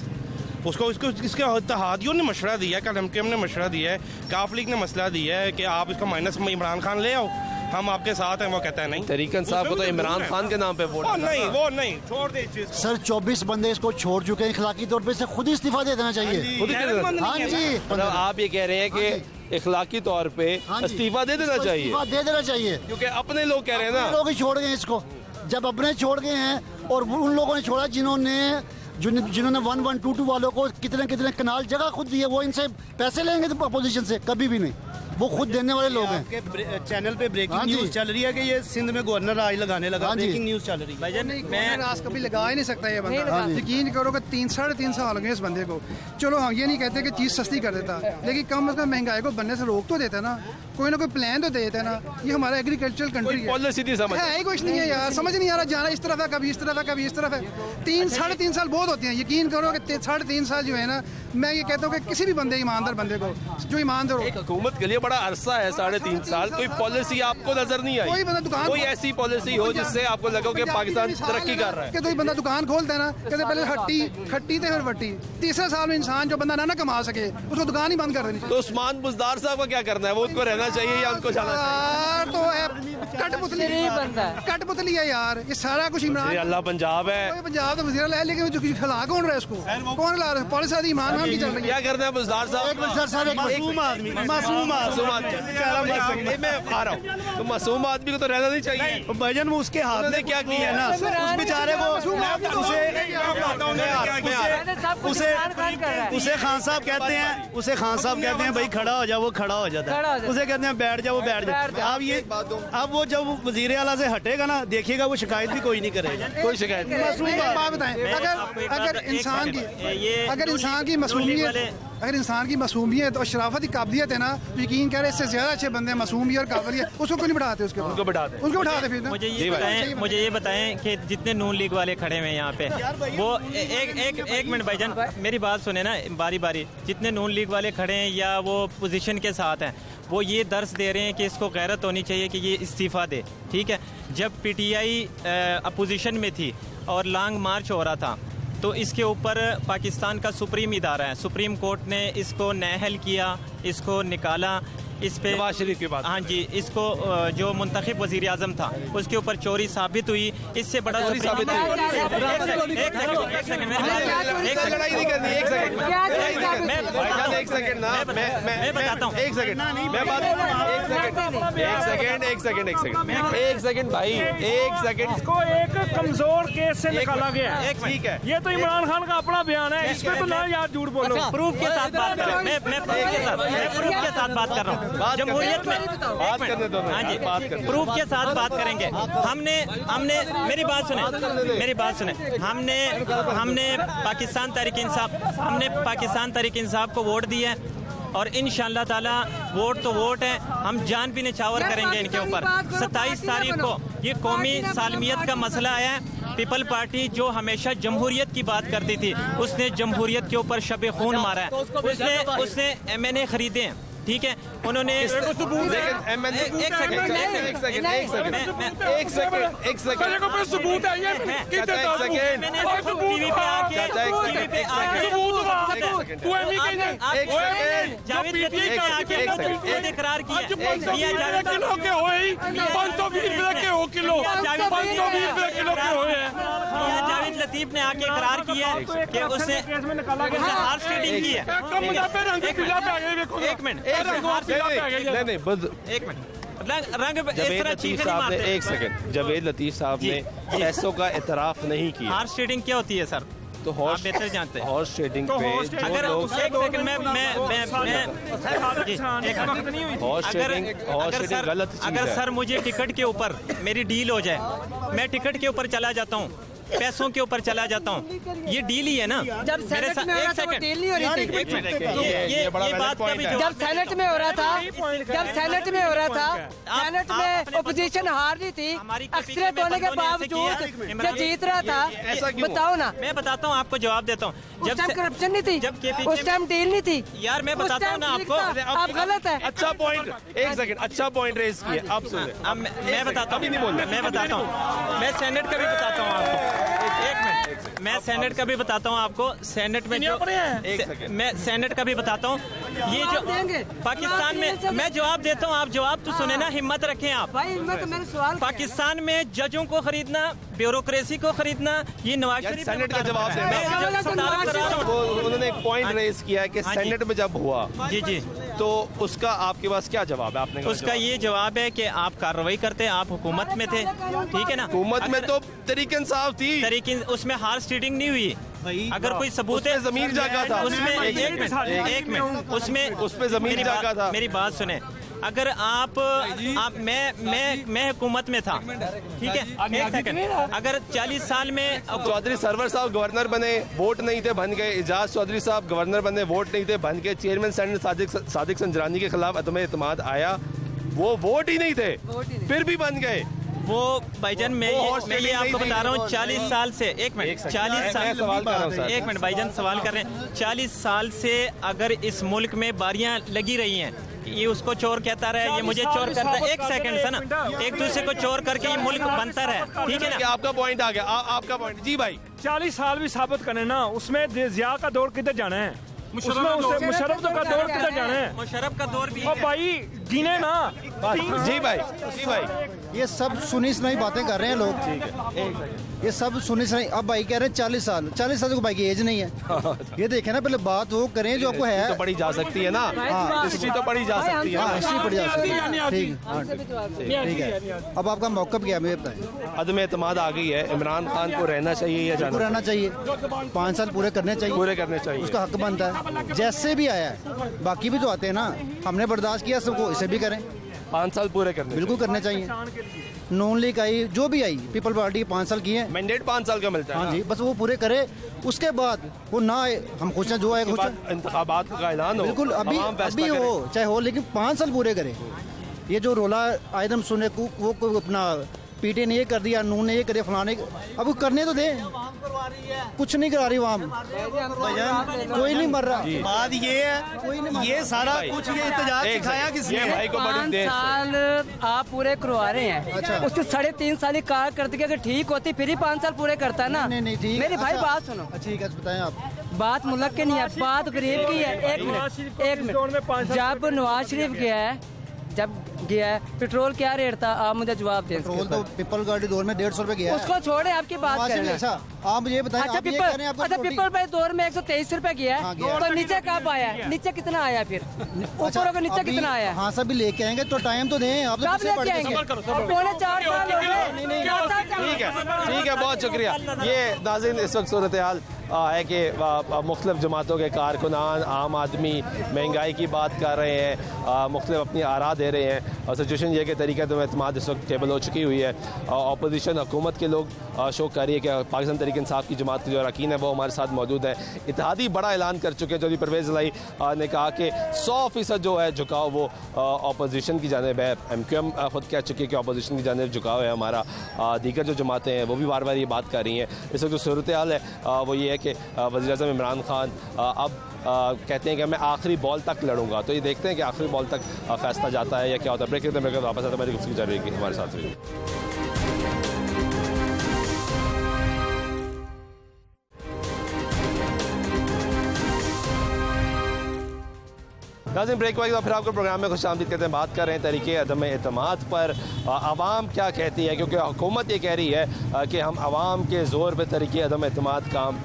उसको उसको इसके इत्तहादियों ने मशवरा दिया, कल हमने मशवरा दिया है, काफ लीग ने मसला दिया है कि आप इसको माइनस में इमरान खान ले आओ, हम आपके साथ हैं। वो कहता है नहीं, तहरीक-ए-इंसाफ साहब को तो इमरान खान के नाम पे वोट नहीं, वो नहीं, छोड़ दे इस चीज़ को। सर 24 बंदे इसको छोड़ चुके हैं, इखलाकी तौर पे से खुद इस्तीफा दे देना चाहिए। हाँ जी, आप ये कह रहे हैं कि इखलाकी तौर पे इस्तीफा दे देना चाहिए, दे देना चाहिए, क्योंकि अपने लोग कह रहे हैं ना, लोग ही छोड़ गए इसको। जब अपने छोड़ गए हैं और उन लोगों ने छोड़ा जिन्होंने 1122 वालों को कितने कितने कनाल जगह खुद दी है, वो इनसे पैसे लेंगे तो अपोजिशन से कभी भी नहीं, वो खुद देने वाले लोग हैं। चैनल पे ब्रेकिंग न्यूज़ चल रही है कि ये सिंध में गवर्नर राज लगाने लगा, ब्रेकिंग न्यूज़ चल रही है। भाईजान मैं राज कभी लगा ही नहीं सकता ये बंदा, यकीन करो कि 3-3.5 साल हो गए इस बंदे को। चलो हम ये नहीं कहते कि चीज़ सस्ती कर देता, लेकिन कम अज़ कम महंगाई को बनने से रोक तो देता ना, कोई ना कोई प्लान तो देता है ना। ये हमारा एग्रीकल्चरल कंट्री है, कुछ नहीं है यार, समझ नहीं आ रहा, जाना इस तरफ है, कभी इस तरफ है, कभी इस तरफ है। 3-3.5 साल बहुत होते हैं, यकीन करो कि 3.5 साल जो है ना, मैं ये कहता हूँ कि किसी भी बंदे, ईमानदार बंदे को, जो ईमानदार हो, हुकूमत के लिए बड़ा अरसा है 3.5 साल। कोई पॉलिसी आपको नजर नहीं आई, कोई बंदा दुकान, कोई ऐसी पॉलिसी हो जिससे आपको लगे कि पाकिस्तान तरक्की कर रहा है? कोई बंदा दुकान खोलता है ना, कहते पहले हट्टी खट्टी थे फिर वट्टी, तीसरे साल में इंसान जो बंदा ना कमा सके उसको दुकान ही बंद कर देनी। तो उस्मान बुज़दार साहब का क्या करना है, वो उनको रहना चाहिए या उनको जाना चाहिए? कठपुतली है यार ये सारा कुछ। इमरान अल्लाह पंजाब है, पंजाब तो वज़ीर है, लेकिन खिला कौन रहा है इसको, कौन ला रहा है? पॉलिसी आदि इमरान खान की चल रही है, क्या करना है बुज़दार साहब? मासूम आदमी, मासूम आदमी, मैं आ रहा हूँ, तो मासूम आदमी को तो रहना नहीं चाहिए। भाईजान वो उसके हाथ में क्या किया है ना, उस बेचारे को, उसे खान साहब कहते हैं, उसे खान साहब कहते हैं भाई खड़ा हो जा, वो खड़ा हो जाता है, उसे कहते हैं बैठ जा, वो बैठ जाता। आप ये अब वो जब वजीर आला से हटेगा ना, देखिएगा वो शिकायत भी कोई नहीं करेगा, कोई शिकायत नहीं। बताएं अगर इंसान की मासूमियत और शराफत की काबिलियत है ना, तो यकीन करें इससे ज्यादा अच्छे बंदे मासूमियत और काबिलियत, उसको क्यों नहीं बढ़ाते? उसको बढ़ाते फिर। मुझे ये बताएं कि जितने नून लीग वाले खड़े हुए हैं यहाँ पे, वो एक मिनट भाईजान मेरी बात सुने ना, बारी बारी जितने नून लीग वाले खड़े हैं या वो पोजीशन के साथ हैं, वो ये दर्स दे रहे हैं कि इसको गैरत होनी चाहिए कि ये इस्तीफ़ा दे, ठीक है? जब PTI अपोजिशन में थी और लॉन्ग मार्च हो रहा था, तो इसके ऊपर पाकिस्तान का सुप्रीम इदारा है, सुप्रीम कोर्ट ने इसको नाअहल किया, इसको निकाला, इस पे नवाज शरीफ की बात, हाँ जी, इसको जो मुंतखब वजीर आजम था उसके ऊपर चोरी साबित हुई, इससे बड़ा चोरी साबित हुई। एक कमजोर केस से निकाला गया, ठीक है? ये तो इमरान खान का अपना बयान है, इस पे तो ना यार झूठ बोलो, प्रूफ के साथ बात कर रहा हूँ, जमहूरियत में बात करने दो, हाँ जी बात कर, प्रूफ के साथ बात करेंगे। हमने मेरी बात सुने, हमने पाकिस्तान तहरीक इंसाफ को वोट दिया है, और इंशाअल्लाह ताला वोट तो वोट है, हम जान भी निछावर करेंगे इनके ऊपर। 27 तारीख को ये कौमी सालमियत का मसला आया है, पीपल पार्टी जो हमेशा जमहूरियत की बात करती थी, उसने जमहूरियत के ऊपर शब खून मारा है, उसने MNA खरीदे, ठीक है? उन्होंने इकरार किया, जावेद लतीफ ने आके इकरार किया कि उसने हार्स ट्रेडिंग की है। एक मिनट, नहीं बस एक मिनट, जवेद लतीफ साहब ने पैसों का एतराफ़ नहीं किया। हॉर्स ट्रेडिंग क्या होती है सर? तो हॉर्स बेहतर जानते हैं। हॉर्स ट्रेडिंग अगर अगर सर मुझे टिकट के ऊपर मेरी डील हो जाए, मैं टिकट के ऊपर चला जाता हूँ, पैसों के ऊपर चला जाता हूँ, ये डील ही है ना। जब सेनेट में हो रहा था डील नहीं हो रही थी। ये बात जब सेनेट में हो रहा था, सेनेट में ओपोजिशन हार रही थी, अक्सरियत होने के बावजूद जब जीत रहा था, बताओ ना। मैं बताता हूँ आपको, जवाब देता हूँ। जब करप्शन नहीं थी, उस टाइम डील नहीं थी यार। मैं बताता हूँ ना आपको, आप गलत है। अच्छा पॉइंट, एक सेकेंड, अच्छा पॉइंट रेज किया। आप सुन, मैं बताता हूँ, मैं बताता हूँ, मैं सेनेट का भी बताता हूँ आपको। मैं सेनेट का भी बताता हूँ आपको। सेनेट में जो ये जो पाकिस्तान में, मैं जवाब देता हूँ, आप जवाब तो सुने ना, हिम्मत रखें आप। पाकिस्तान में जजों को खरीदना, ब्यूरोक्रेसी को खरीदना, ये नवाज शरीफ सेनेट का जवाब है। उन्होंने एक पॉइंट रेज किया कि सेनेट में जब हुआ जी, तो उसका आपके पास क्या जवाब है? आपने उसका ये जवाब है कि आप कार्रवाई करते, आप हुकूमत में थे, ठीक है ना। हुकूमत में तो तहरीक-ए-इंसाफ थी, लेकिन उसमें हॉर्स ट्रेडिंग नहीं हुई। अगर कोई सबूत है, जमीन जागा था उसमें। एक मिनट, उसमें जमीन जागा था। मेरी बात सुने, अगर आप मैं हुकूमत में था, ठीक है। अगर 40 साल में चौधरी सरवर साहब गवर्नर बने, वोट नहीं थे, बन गए। एजाज चौधरी साहब गवर्नर बने, वोट नहीं थे, बन गए। चेयरमैन सेनेट सादिक संजरानी के खिलाफ अदम एतमाद आया, वो वोट ही नहीं थे, फिर भी बन गए। वो भाईजान, मैं ये आपको बता रहा हूँ, 40 साल से, एक मिनट, 40 साल, एक मिनट भाईजान, सवाल कर रहे हैं। 40 साल से अगर इस मुल्क में बारियां लगी रही हैं, ये उसको चोर कहता रहा है, ये मुझे चोर करता है, एक सेकंड से ना, एक दूसरे को चोर करके ये मुल्क बनता रहा है, ठीक है ना। आपका पॉइंट आ गया, आपका पॉइंट जी भाई। 40 साल भी साबित करने ना, उसमें जिया का दौर किधर जाना है, मुशर्रफ का दौर किधर जाना है, मुशर्रफ का दौर भी भाई गिने ना। जी भाई, जी भाई, ये सब सुनी सुनाई बातें कर रहे हैं लोग, ठीक है, ये सब सुनी सुनाई। अब भाई कह रहे हैं 40 साल को भाई की एज नहीं है। ये देखें ना, पहले बात वो करें जो आपको है। तो पढ़ी जा सकती है ना, हिस्ट्री तो पढ़ी जा सकती है, हिस्ट्री पढ़ी जा सकती है, ठीक है। अब आपका मौक़िफ़ क्या है, मुझे बताएं। अदम एतमाद आ गई है, इमरान खान को रहना चाहिए या जाना रहना चाहिए? 5 साल पूरे करने चाहिए, पूरे करने चाहिए, उसका हक बनता है। जैसे भी आया है, बाकी भी तो आते हैं ना, हमने बर्दाश्त किया सबको, इसे भी करें। 5 साल पूरे करने, बिल्कुल करने चाहिए। नॉन लीग आई, जो भी आई, पीपल पार्टी 5 साल की है, मैंडेट 5 साल का मिलता है। हाँ जी, बस वो पूरे करे, उसके बाद वो ना आए, हम खुश हैं जो आए, खुश हैं। इंतखाबात का ऐलान हो, बिल्कुल अभी हो, चाहे हो, लेकिन 5 साल पूरे करे। ये जो रोला आयदम सुने को, वो अपना पीटे ने ये कर दिया, नून ने ये करे, फलाने, अब करने तो दे। कुछ नहीं करा रही वाम, कोई नहीं मर रहा। बात ये है, ये सारा कुछ ये इंतजार सिखाया किसने? भाई को 5 साल आप पूरे करवा रहे हैं, अच्छा। उसके 3.5 साल की कारकर्दगी अगर ठीक होती, फिर ही 5 साल पूरे करता ना। नहीं, मेरे भाई बात सुनो, ठीक है, बताएं आप। बात मुल्क की नहीं है, बात गरीब की है। एक मिनट, जब नवाज शरीफ गया है, पेट्रोल क्या रेट था, आप मुझे जवाब दें। पेट्रोल तो पीपल पार्टी दौर में 150 रुपए गया, उसको छोड़े, आपकी बात करें। अच्छा आप ये बताएं, अच्छा पीपल पार्टी दौर में 123 रुपए गया, तो नीचे कब आया, नीचे कितना आया, फिर ऊपर होकर नीचे कितना आया? हाँ सभी लेके आएंगे, तो टाइम तो दें। आप लेके आएंगे, ठीक है, बहुत शुक्रिया। ये नाज़रीन, इस वक्त सूरत हाल है कि मुख्तलिफ जमातों के कारकुनान, आम आदमी महंगाई की बात कर रहे हैं, मुख्तलिफ अपनी आरा दे रहे हैं, और सिचुएशन यह कि तहरीक-ए-एतमाद इस वक्त टेबल हो चुकी हुई है। अपोजिशन हुकूमत के लोग शो कर रही है कि पाकिस्तान तहरीक-ए-इंसाफ की जमात के जो अरकान हैं वो हमारे साथ मौजूद हैं। इत्तेहादी बड़ा ऐलान कर चुके हैं, जो भी परवेज़ इलाही ने कहा कि 100% जो है झुकाव वो अपोजिशन की जानिब है। MQM खुद कह चुकी है कि अपोजिशन की जानिब झुकाव है हमारा। दीगर जो जमातें हैं वो भी बार बार ये बात कर रही हैं। इस वक्त जो सूरत हाल है वो ये है कि वज़ीर-ए-आज़म इमरान खान अब कहते हैं कि मैं आखिरी बॉल तक लड़ूंगा, तो ये देखते हैं कि आखिरी बॉल तक फैसला जाता है या क्या होता है। ब्रेक लेते हैं, वापस आता है, गुफ्तगू जारी रहेगी हमारे साथ भी। नाज़रीन, ब्रेक वाइज फिर आपको प्रोग्राम में खुश आमदीद कहते हैं। बात कर रहे हैं तरीके अदम एतमाद पर, आवाम क्या कहती है, क्योंकि हुकूमत ये कह रही है कि हम आवाम के ज़ोर पर तरीके अदम एतमाद काम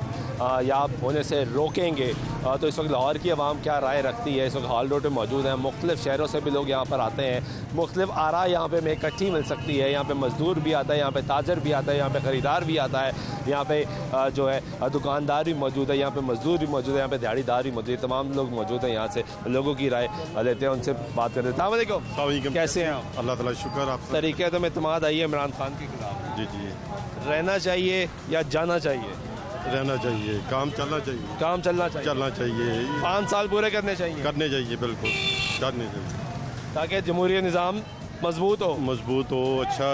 याब होने से रोकेंगे। तो इस वक्त लाहौर की आवाम क्या राय रखती है, इस वक्त हॉल रोड पर मौजूद हैं। मुख्तलिफ शहरों से भी लोग यहाँ पर आते हैं, मुख्तलिफ आरा यहाँ पर हमें इकट्ठी मिल सकती है। यहाँ पर मज़दूर भी आता है, यहाँ पर ताजर भी आता है, यहाँ पर ख़रीदार भी आता है, यहाँ पर जो है दुकानदार भी मौजूद है, यहाँ पर मज़दूर भी मौजूद है, यहाँ पर दिहाड़ीदार भी मौजूद है, तमाम लोग मौजूद हैं। यहाँ से लोगों की राय लेते हैं, उनसे बात करते हैं। अस्सलाम वालेकुम, कैसे हैं आप? अल्लाह ताला शुक्र। आप तरीके तो इत्मीनान आई है इमरान खान के खिलाफ? जी जी। रहना चाहिए या जाना चाहिए? रहना चाहिए, काम चलना चाहिए। काम चलना चाहिए। 5 साल पूरे करने चाहिए बिल्कुल करने चाहिए, ताकि जमहूरी निज़ाम मजबूत हो, अच्छा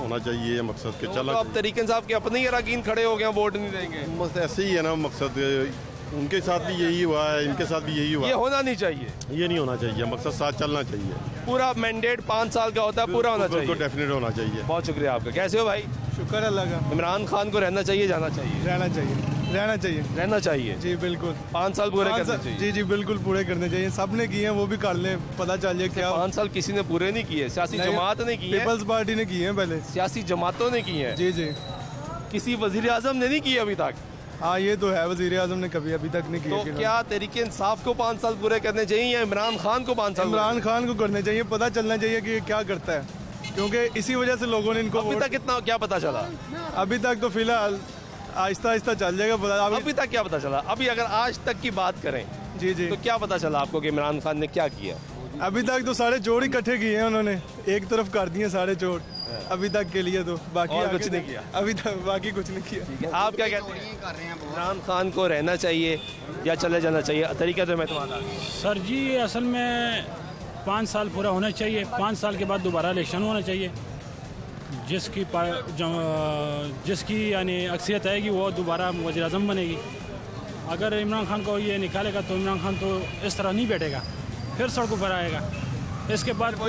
होना चाहिए। मकसद के चला आप तरीके साहब के अपने ही अरकान खड़े हो गए, वोट नहीं देंगे, बस ऐसे ही है ना। मकसद उनके साथ भी यही हुआ है, इनके साथ भी यही हुआ है। ये होना नहीं चाहिए, ये नहीं होना चाहिए। मकसद साथ चलना चाहिए। पूरा मैंडेट 5 साल का होता है, पूरा होना चाहिए, डेफिनेट होना चाहिए। बहुत शुक्रिया आपका। कैसे हो भाई? शुक्र अल्लाह का। इमरान खान को रहना चाहिए, जाना चाहिए? रहना चाहिए जी बिल्कुल। 5 साल पूरे करने चाहिए। जी जी बिल्कुल पूरे करने चाहिए। सब ने किए हैं, वो भी कर लें, पता चल जाए क्या। 5 साल किसी ने पूरे नहीं किए, सियासी जमात ने किए, पीपल्स पार्टी ने किए हैं, पहले सियासी जमातों ने किए हैं। जी जी, किसी वजीर आजम ने नहीं किए अभी तक। हाँ ये तो है, वजीर आजम ने कभी अभी तक नहीं किया। तो क्या तहरीक इंसाफ को 5 साल पूरे करने चाहिए या इमरान खान को 5 साल? इमरान खान को करने चाहिए, पता चलना चाहिए कि क्या करता है, क्योंकि इसी वजह से लोगों ने इनको अभी तक कितना क्या पता चला। अभी तक तो फिलहाल आहिस्ता आहिस्ता चल जाएगा पता। अभी तक क्या पता चला? अभी अगर आज तक की बात करें जी जी, तो क्या पता चला आपको कि इमरान खान ने क्या किया? अभी तक तो सारे चोर इकट्ठे किए हैं उन्होंने, एक तरफ कर दिए सारे चोर अभी तक के लिए। तो बाकी कुछ नहीं किया अभी तक, बाकी कुछ नहीं किया। आप क्या कहते हैं, इमरान खान को रहना चाहिए या चले जाना चाहिए? तरीका तो मैं सर जी, असल में 5 साल पूरा होना चाहिए। 5 साल के बाद दोबारा इलेक्शन होना चाहिए, जिसकी यानी अक्सरियत आएगी वो दोबारा वज़ीर आज़म बनेगी। अगर इमरान खान को ये निकालेगा तो इमरान खान तो इस तरह नहीं बैठेगा, फिर सड़कों पर आएगा। इसके बाद फिर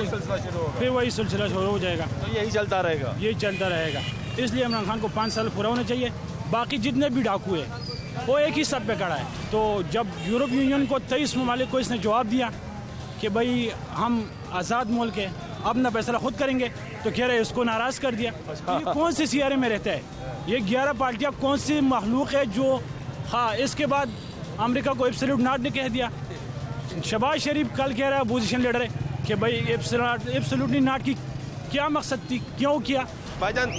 वही सिलसिला शुरू हो जाएगा, तो यही चलता रहेगा। इसलिए इमरान खान को 5 साल पूरा होना चाहिए। बाकी जितने भी डाकू हैं वो एक ही सब पे खड़ा है। तो जब यूरोप यूनियन को 23 ममालिक को इसने जवाब दिया कि भाई हम आज़ाद मुल्क है, अपना फैसला खुद करेंगे, तो कह रहे इसको नाराज़ कर दिया। तो ये कौन से सियारे में रहता है? ये 11 पार्टियाँ कौन सी मखलूक है जो? हाँ, इसके बाद अमरीका को एब्सोल्यूट नॉट ने कह दिया। शहबाज शरीफ कल कह रहा है, अपोजिशन लीडर है, कि भाई एब्सोल्युटली नॉट की क्या मकसद थी, क्यों किया? भाईजान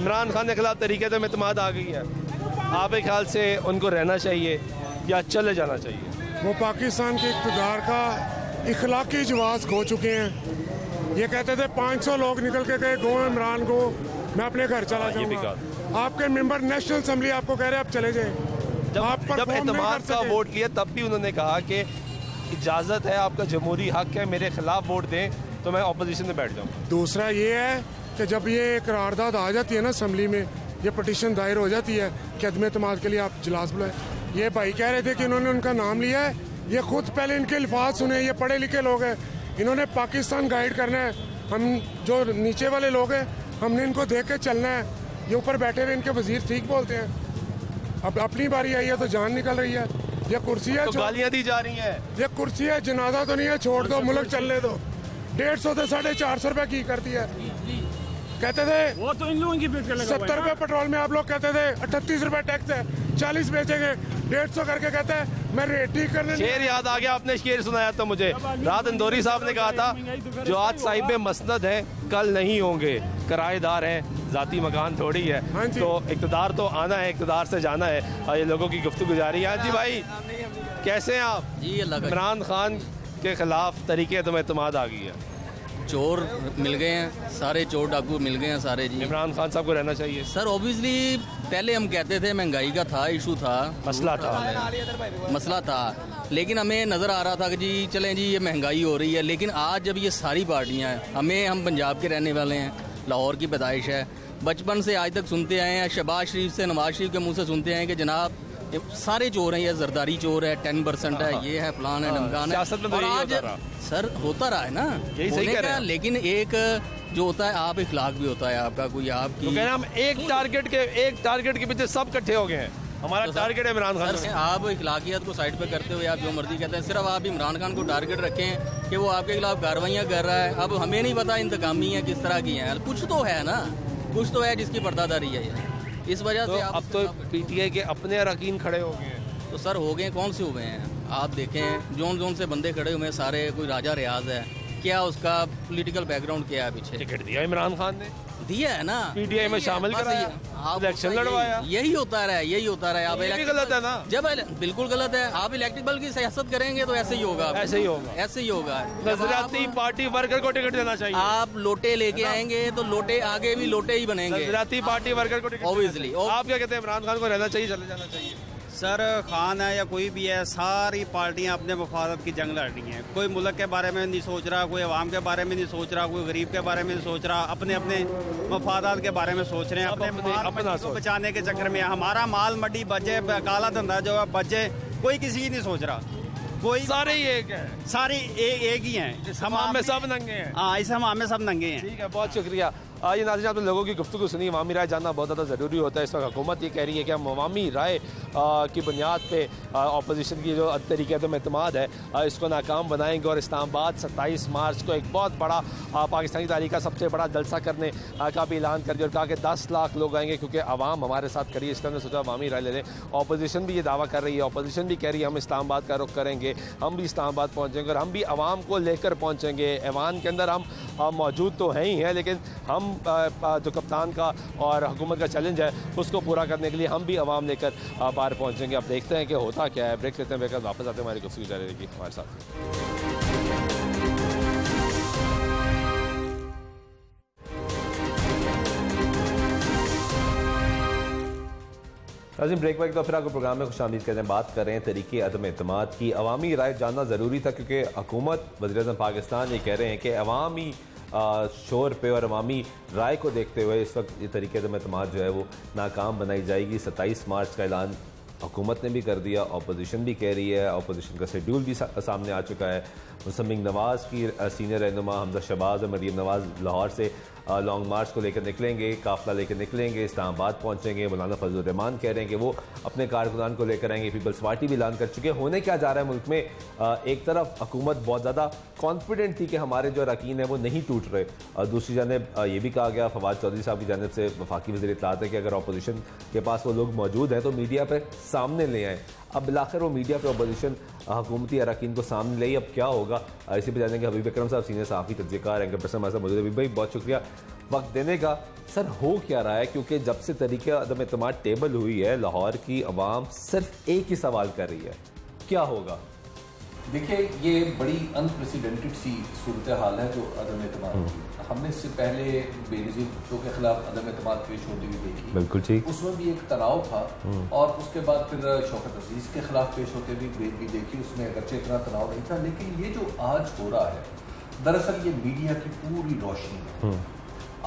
इमरान खान के खिलाफ तरीके से इत्मीनान आ गई है, आपके ख्याल से उनको रहना चाहिए या चले जाना चाहिए? वो पाकिस्तान के इक़्तिदार का इखलाकी जवाब खो चुके हैं। ये कहते थे 500 लोग निकल के गए, गो इमरान को मैं अपने घर चला जाऊंगा। आपके मेंबर नेशनल असम्बली आपको कह रहे हैं आप चले जाए। जब एतमाद का वोट किया तब भी उन्होंने कहा कि इजाज़त है, आपका जमहूरी हक है, मेरे खिलाफ वोट दें तो मैं अपोजिशन में बैठ जाऊँ। दूसरा ये है कि जब ये करारदाद आ जाती है ना असम्बली में, ये पटिशन दायर हो जाती है कि अदम एतमाद के लिए आप इजलास बुलाएं। ये भाई कह रहे थे कि इन्होंने उनका नाम लिया है, ये खुद पहले इनके अल्फाज सुने, ये पढ़े लिखे लोग हैं, इन्होंने पाकिस्तान गाइड करना है। हम जो नीचे वाले लोग हैं हमने इनको देख के चलना है, ये ऊपर बैठे हुए इनके वजीर ठीक बोलते हैं। अब अपनी बारी आई है तो जान निकल रही है। ये कुर्सी है, गालियाँ दी जा रही है, ये कुर्सी है, जनाजा तो नहीं है, छोड़ दो, मुल्क चलने दो। 150 से 450 रुपए की करती है। कहते थे वो तो इन लोगों की 70 रुपए पेट्रोल में, आप लोग कहते थे 38 रुपए टैक्स है, 40 बेचेंगे, 150 करके कहते हैं मैं रेट ठीक करने। शेर याद आ गया, आपने शेर सुनाया था मुझे, राहत अंदौरी साहब ने कहा था जो आज साहिब मसनद है कल नहीं होंगे, किराएदार हैं, जाती मकान थोड़ी है। हाँ तो इक़्तिदार तो आना है, इक़्तिदार से जाना है। और ये लोगों की गुफ्तगू जारी है। जी भाई कैसे हैं आप? इमरान खान के खिलाफ तरीके तो इत्मीनान आ गई है, चोर मिल गए हैं सारे, चोर डाकू मिल गए हैं सारे जी। इमरान खान साहब को रहना चाहिए सर, ऑब्वियसली। पहले हम कहते थे महंगाई का था इशू, था मसला था, लेकिन हमें नज़र आ रहा था कि जी चलें जी ये महंगाई हो रही है। लेकिन आज जब ये सारी पार्टियाँ हैं, हम पंजाब के रहने वाले हैं, लाहौर की पैदाइश है, बचपन से आज तक सुनते आए हैं, शहबाज शरीफ से, नवाज शरीफ के मुंह से सुनते हैं कि जनाब सारे चोर हैं, ये जरदारी चोर है, 10% है, ये है, फलान है, नमकान है। और आज सर होता रहा है ना, यही सही कह रहे हैं। लेकिन एक जो होता है आप इखलाक भी होता है आपका, कोई आपकी तो कह रहे हैं हम एक टारगेट के पीछे सब इकट्ठे हो गए हैं, हमारा टारगेट है इमरान खान। आप इखलाकियात को साइड पर करते हुए आप जो मर्जी कहते हैं, सिर्फ आप इमरान खान को टारगेट रखें कि वो आपके खिलाफ कार्रवाइयाँ कर रहा है। अब हमें नहीं पता इंतकामी है किस तरह की हैं, कुछ तो है ना, कुछ तो है जिसकी पर्दादारी है। इस वजह से अब तो पीटीआई के अपने अरकान खड़े हो गए हैं। तो सर हो गए, कौन से हुए हैं? आप देखें जोन जोन से बंदे खड़े हुए हैं सारे, कोई राजा रियाज है, क्या उसका पॉलिटिकल बैकग्राउंड क्या है? पीछे टिकट दिया इमरान खान ने, दिया है ना, पीटीआई में शामिल कराया, इलेक्शन लड़वाया, यही होता रहा है, यही होता रहा है। आप इलेक्शन गलत है ना, जब बिल्कुल गलत है। आप इलेक्ट्रिकल की सियासत करेंगे तो ऐसे ही होगा, ऐसे ही होगा, ऐसे ही होगा। नजराती पार्टी वर्कर को टिकट देना चाहिए। आप लोटे लेके आएंगे तो लोटे आगे भी लोटे ही बनेंगे, नजराती पार्टी वर्कर को ऑब्वियसली। आप क्या कहते हैं, इमरान खान को रहना चाहिए, चले जाना चाहिए? सर खान है या कोई भी है, सारी पार्टियां अपने मुफादत की जंग लड़ रही हैं। कोई मुल्क के बारे में नहीं सोच रहा, कोई आवाम के बारे में नहीं सोच रहा, कोई गरीब के बारे में नहीं सोच रहा, अपने अपने मफादात के बारे में सोच रहे हैं। अपने को बचाने के चक्कर में हमारा माल मड्डी बचे, काला धंधा जो है बचे, कोई किसी की नहीं सोच रहा, कोई सारे ही एक है, सारे एक ही हैं, हमाम में सब नंगे हैं। हाँ, इस हमाम में सब नंगे हैं। ठीक है, बहुत शुक्रिया। ये नाज़रीन आपने लोगों की गुफ्तगू सुनी। अवामी राय जानना बहुत ज़्यादा ज़रूरी होता है। इस वक्त हुकूमत ये कह रही है कि हम अवामी राय की बुनियाद पे अपोजिशन की जो तहरीक-ए-अदम एतमाद है इसको नाकाम बनाएंगे और इस्लामाबाद 27 मार्च को एक बहुत बड़ा पाकिस्तानी तारीख का सबसे बड़ा जलसा करने का भी ऐलान कर दिया और कहा कि 10 लाख लोग आएंगे क्योंकि आवाम हमारे साथ खड़ी है। इसलिए हमने सोचा अवामी राय ले लें। अपोजिशन भी ये दावा कर रही है, अपोजिशन भी कह रही है हम इस्लामाबाद का रुख करेंगे, हम भी इस्लामाबाद पहुँचेंगे और हम भी आवाम को लेकर पहुँचेंगे। ऐवान के अंदर हम मौजूद तो हैं ही हैं, लेकिन हम जो कप्तान का और हुकूमत का चैलेंज है उसको पूरा करने के लिए हम भी आवाम लेकर बाहर पहुंचेंगे। अब देखते हैं कि होता क्या है। ब्रेक लेते हैं, ब्रेक वापस आते हैं, हमारी गुफ्तगू जारी रहेगी हमारे साथ। नाज़रीन ब्रेक वक्त तो फिर आपको प्रोग्राम में खुशामदीद करते हैं। बात कर रहे हैं तरीके अदम एतमाद की। अवामी राय जानना ज़रूरी था क्योंकि हुकूमत वज़ीर-ए-आज़म पाकिस्तान ये कह रहे हैं कि अवामी शोर पे और अवामी राय को देखते हुए इस वक्त ये तहरीक-ए-अदम एतमाद जो है वो नाकाम बनाई जाएगी। 27 मार्च का ऐलान हुकूमत ने भी कर दिया, अपोजिशन भी कह रही है, अपोजिशन का शेड्यूल भी सामने आ चुका है। मुस्लिम लीग नवाज़ की सीनियर रहनुमा हमजा शहबाज और मरीम नवाज़ लाहौर से लॉन्ग मार्च को लेकर निकलेंगे, काफिला लेकर निकलेंगे, इस्लामाबाद पहुंचेंगे। मौलाना फजल रहमान कह रहे हैं कि वो अपने कारकुनान को लेकर आएंगे। पीपल्स पार्टी भी ऐलान कर चुके हैं। होने क्या जा रहा है मुल्क में, एक तरफ हुकूमत बहुत ज़्यादा कॉन्फिडेंट थी कि हमारे जो अरकान हैं वो नहीं टूट रहे, और दूसरी जानिब ये भी कहा गया फवाद चौधरी साहब की जानिब से वफाकी वज़ीर इत्तलात है कि अगर अपोजिशन के पास वो लोग मौजूद हैं तो मीडिया पर सामने ले आएँ। अब बिलाखिर वो मीडिया पर अपोजिशन हुकूमती अरकान को सामने ले, अब क्या होगा इसी पर जानेंगे। हबीब अकरम साहब सीनियर सहाफ़ी तज्ज़िकार एंकर पर्सन हमारे साथ मौजूद। हबीब भाई बहुत शुक्रिया वक्त देने का। सर हो क्या रहा है, क्योंकि जब से तरीके अदम एतमाद टेबल हुई है लाहौर की आवाम सिर्फ एक ही सवाल कर रही है, क्या होगा? देखिए ये बड़ी अनप्रेसिडेंटेड सी सूरत हाल है जो अदम एतमाद की। हमने इससे पहले बेनज़ीर भुट्टो के खिलाफ अदम एतमाद पेश होती हुई देखी, बिल्कुल ठीक, उसमें भी एक तनाव था। और उसके बाद फिर शौकत अजीज़ के खिलाफ पेश होते हुए भी देखी, उसमें अगरचे इतना तनाव नहीं था। लेकिन ये जो आज हो रहा है दरअसल ये मीडिया की पूरी रोशनी है।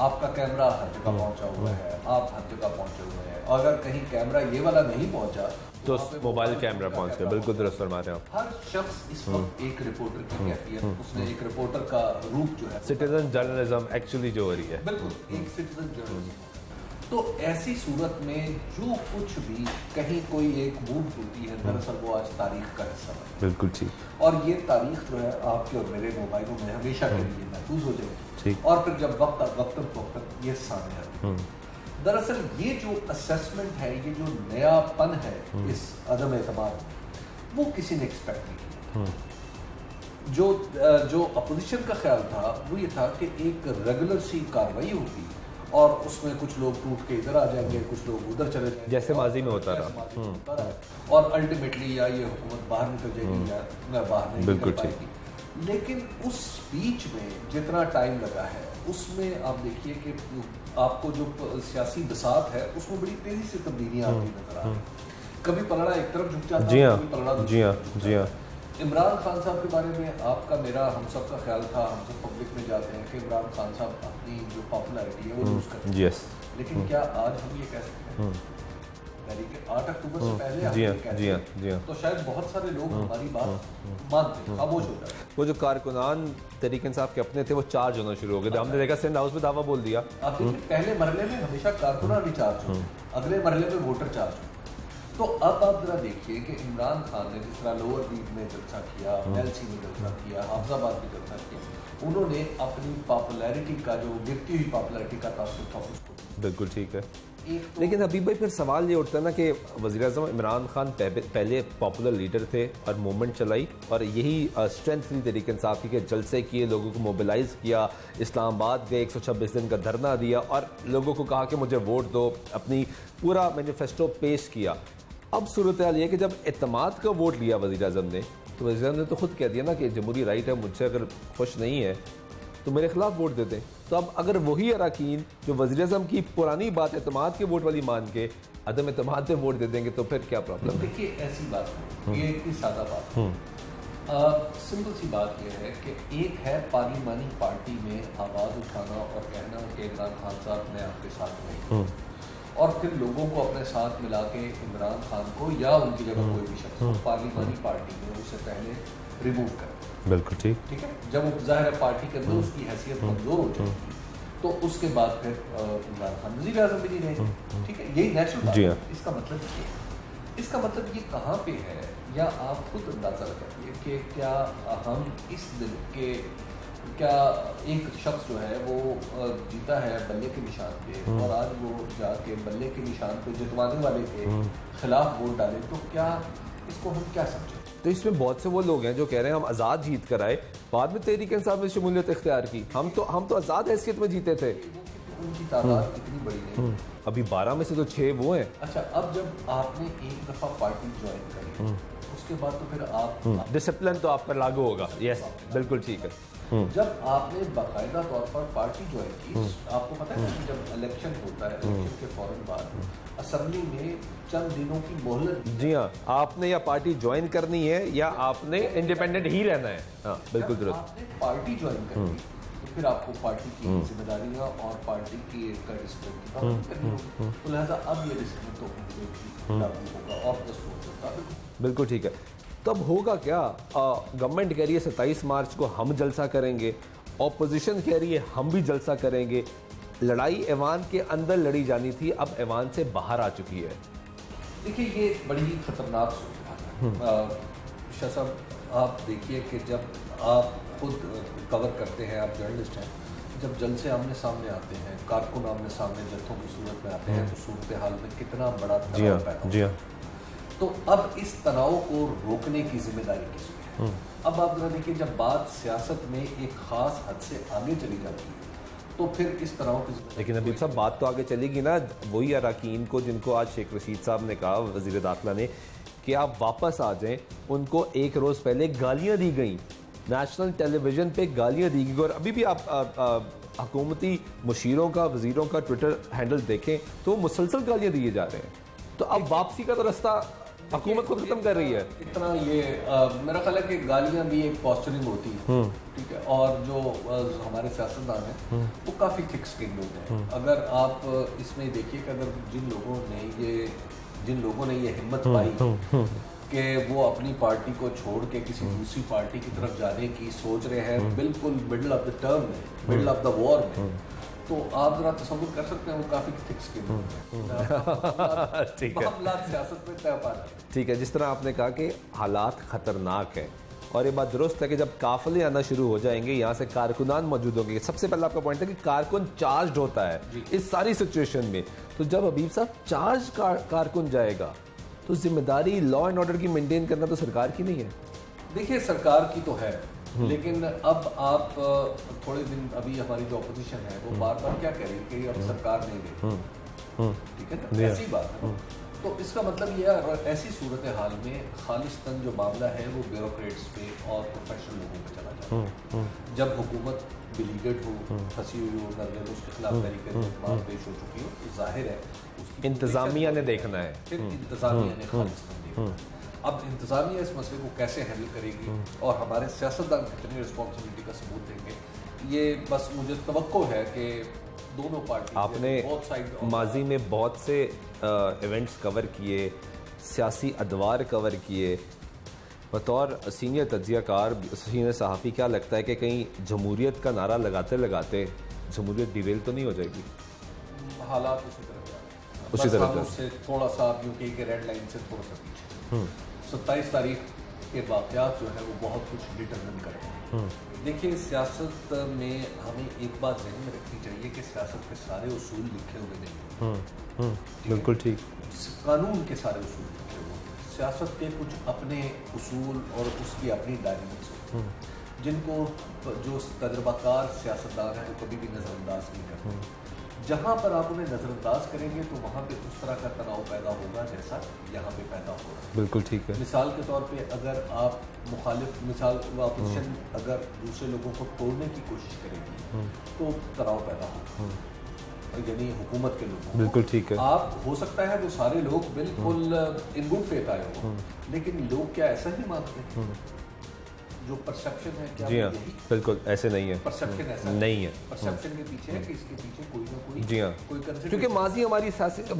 आपका कैमरा हर जगह पहुंचा हुआ है, आप हर जगह पहुंचे हुए हैं, और अगर कहीं कैमरा ये वाला नहीं पहुंचा तो मोबाइल कैमरा पहुंच गया। बिल्कुल दुरुस्त फरमा रहे हैं आप। हर शख्स इस वक्त एक रिपोर्टर की कैफियत, उसने एक रिपोर्टर का रूप जो है, सिटीजन जर्नलिज्म एक्चुअली जो हो रही है, बिल्कुल एक सिटीजन जर्नलिज्म। तो ऐसी सूरत में जो कुछ भी कहीं कोई एक मूव होती है दरअसल वो आज तारीख का हिस्सा है। बिल्कुल ठीक। और ये तारीख जो है आपके और मेरे मोबाइलों में हमेशा के लिए महफूज हो जाएगी, और फिर जब वक्त ये सामने आती है। दरअसल ये जो असेसमेंट है, ये जो नयापन है इस अदम एतमाद में, वो किसी ने एक्सपेक्ट नहीं किया। जो अपोजिशन का ख्याल था वो ये था कि एक रेगुलर सी कार्रवाई होगी और उसमें कुछ लोग टूट के इधर आ जाएंगे, कुछ लोग उधर चले जाएंगे, जैसे माजी में होता रहा, और अल्टीमेटली या ये हुकूमत बाहर निकल जाएगी या मैं बाहर नहीं निकल पाएगी। लेकिन उस बीच में जितना टाइम लगा है उसमें आप देखिए कि आपको जो सियासी बसात है उसमें बड़ी तेज़ी से तब्दीलियाँ आती नजर आ रही हैं। कभी पलड़ा एक तरफ झुक जाता है, कभी पलड़ा दूसरी तरफ। जी हाँ, इमरान खान साहब के बारे में आपका मेरा हम सब का ख्याल था, हम सब पब्लिक में जाते हैं कि इमरान खान साहब अपनी जो पॉपुलैरिटी है वो लूज करते हैं। लेकिन क्या आज हम ये कह सकते हैं? 8 अक्टूबर से पहले तो शायद बहुत सारे लोग हमारी बात मानते, खामोश हो जाते। वो जो कारकुनान तहरीक इंसाफ के अपने थे वो चार्ज होना शुरू हो गए थे। हमने देखा सिंध हाउस में दावा बोल दिया, पहले मरले में हमेशा कारकुनान भी चार्ज हो, अगले मरले में वोटर चार्ज हो। तो अब आप जरा देखिए कि इमरान खान ने जिस तरह लोअर लीग में जलसा किया, एलसी में जलसा किया, हाफिजाबाद में जलसा किया, उन्होंने अपनी पॉपुलैरिटी का जो गिरती हुई पॉपुलैरिटी का तासुर था उसको। बिल्कुल ठीक है। लेकिन हबीब भाई फिर सवाल ये उठता है ना कि वज़ीर-ए-आज़म इमरान खान पहले पॉपुलर लीडर थे और मूवमेंट चलाई और यही स्ट्रेंथ थी तहरीक-ए-इंसाफ की, जलसे किए, लोगों को मोबिलाइज़ किया, इस्लामाबाद गए, 126 दिन का धरना दिया और लोगों को कहा कि मुझे वोट दो, अपनी पूरा मैनिफेस्टो पेश किया। अब सूरत हाल ये कि जब एतमाद का वोट लिया वज़ीर-ए-आज़म ने तो वज़ीर-ए-आज़म ने तो खुद कह दिया ना कि जमहूरी राइट है, मुझसे अगर खुश नहीं है तो मेरे खिलाफ वोट देते। तो अब अगर वही अरकान जो वज़ीर-ए-आज़म की पुरानी बात एतमाद के वोट वाली मान के अदम एतमाद पे वोट दे देंगे तो फिर क्या प्रॉब्लम? देखिए ऐसी बात, ये इतनी सादा बात, सिंपल सी बात यह है कि एक है पार्लिमानी पार्टी में आवाज़ उठाना और कहना कि इमरान खान साहब मैं आपके साथ नहीं, और फिर लोगों को अपने साथ मिला के इमरान खान को या उनकी जगह कोई भी शख्स पार्लिमानी पार्टी में उससे पहले रिमूव कर। बिल्कुल ठीक, ठीक है। जब वो ज़ाहिर पार्टी के अंदर उसकी हैसियत कमज़ोर हो जाती है तो उसके बाद फिर इमरान खान वज़ीर आज़म भी नहीं रहे। ठीक है, यही नेचुरल बात है। इसका मतलब ये कहाँ पे है या आप खुद अंदाज़ा लगाइए कि क्या हम इस दिन के क्या एक शख्स जो है वो जीता है बल्ले के निशान पे और आज वो जाके बल्ले के निशान पे जितवाने वाले के खिलाफ वोट डाले तो क्या इसको हम क्या समझें? तो इसमें बहुत से वो लोग हैं जो कह रहे हैं हम आज़ाद जीत कर आए, बाद में तहरीक-ए-इंसाफ में शमूलियत इख्तियार की, हम तो आज़ाद हैसियत में जीते थे। उनकी तादाद इतनी बड़ी नहीं, अभी 12 में से तो 6 वो हैं। अच्छा, अब जब आपने एक दफ़ा पार्टी ज्वाइन करी उसके बाद तो फिर आप डिसिप्लिन तो आप पर लागू होगा। यस, बिल्कुल ठीक है। जब आपने बाकायदा तौर पर पार्टी ज्वाइन की, आपको पता है कि जब इलेक्शन होता है इलेक्शन के फौरन बाद असम्बली में चंद दिनों की मोहलत। जी हाँ, आपने या पार्टी ज्वाइन करनी है या आपने इंडिपेंडेंट ही रहना है। हाँ बिल्कुल दुरुस्त, आपने पार्टी ज्वाइन करनी तो फिर आपको पार्टी की जिम्मेदारियाँ और पार्टी की लिहाजा अब ये रिस्क तो होगा और बिल्कुल ठीक है। तब होगा क्या? गवर्नमेंट कह रही है 27 मार्च को हम जलसा करेंगे, ऑपोजिशन कह रही है हम भी जलसा करेंगे। लड़ाई ऐवान के अंदर लड़ी जानी थी, अब ऐवान से बाहर आ चुकी है। देखिए ये बड़ी ही खतरनाक सूरत हाल है। शाह साहब आप देखिए कि जब आप खुद कवर करते हैं, आप जर्नलिस्ट हैं, जब जलसे आमने सामने आते हैं, कारकुन आमने सामने जत्थों की सूरत में आते हैं तो सूरत हाल में कितना बड़ा तनाव पैदा होता। तो अब इस तनाव को रोकने की जिम्मेदारी किसकी है? अब आप जरा देखिए जब बात सियासत में एक खास हद से आगे चली जाती है तो फिर इस तरह की। लेकिन अभी सब बात तो आगे चलेगी ना, वही अरकान को जिनको आज शेख रशीद साहब ने कहा वज़ीर दाखिला ने कि आप वापस आ जाएं, उनको एक रोज़ पहले गालियां दी गई, नेशनल टेलीविज़न पे गालियां दी गई। और अभी भी आप हकूमती मुशीरों का, वज़ीरों का ट्विटर हैंडल देखें तो मुसलसल गालियां दिए जा रहे हैं। तो अब वापसी का तो रास्ता हुकूमत खुद खत्म कर रही है। इतना ये मेरा ख्याल है कि गालियाँ भी एक पॉस्चरिंग होती है, ठीक है। और जो हमारे सियासतदान हैं वो काफ़ी थिक स्किन लोग हैं। अगर आप इसमें देखिए कि अगर जिन लोगों ने ये हिम्मत पाई कि वो अपनी पार्टी को छोड़ के किसी दूसरी पार्टी की तरफ जाने की सोच रहे हैं, बिल्कुल मिडल ऑफ द टर्म में, मिडल ऑफ द वॉर में, तो आप जरा तसव्वुर कर सकते हैं वो काफ़ी थिक स्किन है। ठीक है, हालात सियासत में तय पा रहे हैं। ठीक है, जिस तरह आपने कहा कि हालात ख़तरनाक हैं और ये बात दुरुस्त है कि जब काफिले आना शुरू हो जाएंगे, यहाँ से कारकुनान मौजूद होंगे। सबसे पहला आपका पॉइंट है कि कारकुन चार्ज होता है इस सारी सिचुएशन में। तो जब हबीब साहब चार्ज कारकुन जाएगा तो जिम्मेदारी लॉ एंड ऑर्डर की मेनटेन करना तो सरकार की नहीं है। देखिए सरकार की तो है, लेकिन अब आप थोड़े दिन अभी हमारी जो अपोजिशन है वो बार बार क्या कह रही है कि अब सरकार नहीं देगी, ठीक है ना, ऐसी बात है। तो इसका मतलब यह ऐसी सूरत हाल में खालिस्तन जो मामला है वो ब्यूरोक्रेट्स पे और प्रोफेशनल लोगों पे चला जाता है। जब हुकूमत बिलीगेड हो, फंसी हुई हो, नजर उसके खिलाफ तहरीक पेश हो चुकी हो, जाहिर है उसकी इंतजामिया ने देखना है, फिर इंतजामिया ने खालिस्तन देखना है। अब इंतजामिया इस मसले को कैसे हैंडल करेगी और हमारे सियासतदान कितनी रिस्पॉन्सिबिलिटी का सबूत देंगे, ये बस मुझे तवक्को है कि दोनों पार्टी। आपने माजी में बहुत से इवेंट्स कवर किए, सियासी अदवार कवर किए, बतौर सीनियर तज्ज़ियाकार, सीनियर सहाफ़ी क्या लगता है कि कहीं जमहूरियत का नारा लगाते लगाते जमहूरियत डिवेल तो नहीं हो जाएगी? हालात उसी तरह से थोड़ा सा 27 तारीख इसके वाक़यात जो है वो बहुत कुछ डिटरमिन करते हैं। देखिए, सियासत में हमें एक बात जहन में रखनी चाहिए कि सियासत के सारे उसूल लिखे हुए नहीं होते। बिल्कुल ठीक। कानून के सारे उसूल लिखे हुए होते हैं, सियासत के कुछ अपने उसूल और उसकी अपनी डायनेमिक्स होती हैं जिनको जो तजर्बाकार सियासतदान हैं वो कभी भी नज़रअंदाज नहीं करते। जहाँ पर आप उन्हें नज़रअंदाज करेंगे तो वहाँ पे उस तरह का तनाव पैदा होगा जैसा यहाँ पे पैदा हो रहा है। बिल्कुल ठीक है। मिसाल के तौर पे अगर आप मुखालिफ मिसाल अपोजिशन अगर दूसरे लोगों को तोड़ने की कोशिश करेगी तो तनाव पैदा होगा, यानी हुकूमत के लोग। बिल्कुल ठीक है। आप हो सकता है वो सारे लोग बिल्कुल इन गुड फेथ आए हों, लेकिन लोग क्या ऐसा ही मानते हैं? जो परसेप्शन है क्या? जी हाँ, बिल्कुल ऐसे नहीं है। परसेप्शन ऐसा नहीं है, परसेप्शन के पीछे है कि इसके पीछे कोई ना कोई, जी हाँ, कोई, क्योंकि माजी हमारी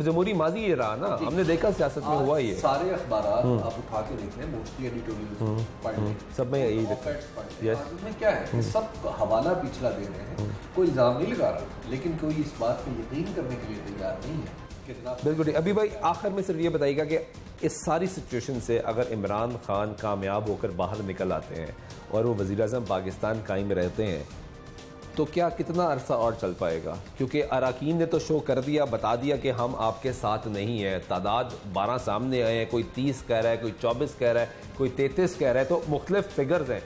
जमहूरी माजी ये रहा ना, हमने देखा सियासत में हुआ ये। सारे अखबार आप उठा के देख लें, मोस्टली एडिटोरियल पढ़ने सब में यही देखते क्या है, सब हवाला पिछला दे रहे हैं, कोई इल्ज़ाम नहीं लगा रहा, लेकिन कोई इस बात पर यकीन करने के लिए तैयार नहीं है। बिल्कुल। अभी भाई आखिर में सिर्फ ये बताइएगा कि इस सारी सिचुएशन से अगर इमरान खान कामयाब होकर बाहर निकल आते हैं और वो वज़ीर-ए-आज़म पाकिस्तान कायम रहते हैं तो क्या कितना अरसा और चल पाएगा? क्योंकि अराकीन ने तो शो कर दिया, बता दिया कि हम आपके साथ नहीं हैं। तादाद 12 सामने आए हैं, कोई 30 कह रहा है, कोई 24 कह रहा है, कोई 33 कह रहा है, तो मुख्तलिफ फिगर्स हैं।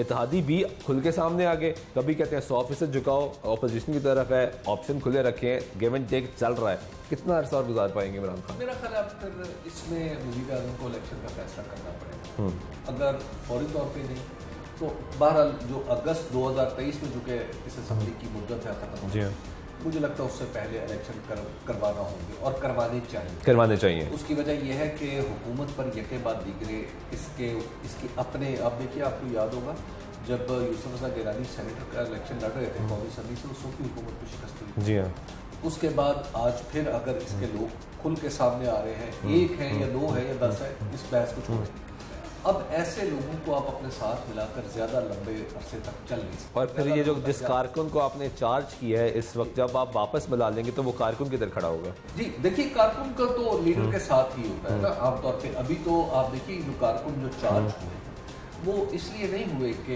इत्तेहादी भी खुल के सामने आ गए, कभी कहते हैं 100% झुकाओ अपोजिशन की तरफ है, ऑप्शन खुले रखे हैं, गिव एंड टेक चल रहा है। कितना अरसा और गुजार पाएंगे इमरान खान? मेरा ख्याल है फिर इसमें वज़ीर आज़म को इलेक्शन का फैसला करना पड़ेगा, अगर फौरी तौर पे नहीं तो बहरहाल जो अगस्त 2023 में चुके इस असम्बली की मुद्दत है खत्म, जी मुझे लगता है उससे पहले इलेक्शन करवाना होंगे और करवाने चाहिए। उसकी वजह यह है कि हुकूमत पर यके बाद दीगरे इसके अपने, आप देखिए, आपको याद होगा जब यूसुफ रज़ा गिलानी सेनेटर का इलेक्शन लड़ रहे थे कौमी असम्बली से, उस वक्त हुकूमत को शिकस्त हुई। जी हाँ। उसके बाद आज फिर अगर इसके लोग खुल के सामने आ रहे हैं, एक है या दो है या 10 है, इस बहस को छोड़ें। अब ऐसे लोगों को आप अपने साथ मिलाकर ज़्यादा लंबे अरसे तक चल नहीं सकते। और फिर ये जो जिस कारकुन को आपने चार्ज किया है इस वक्त, जब आप वापस मिला लेंगे तो वो कारकुन किधर खड़ा होगा? जी देखिए, कारकुन का तो लीडर के साथ ही होता है ना आमतौर पे। अभी तो आप देखिए जो कारकुन जो चार्ज हुए वो इसलिए नहीं हुए कि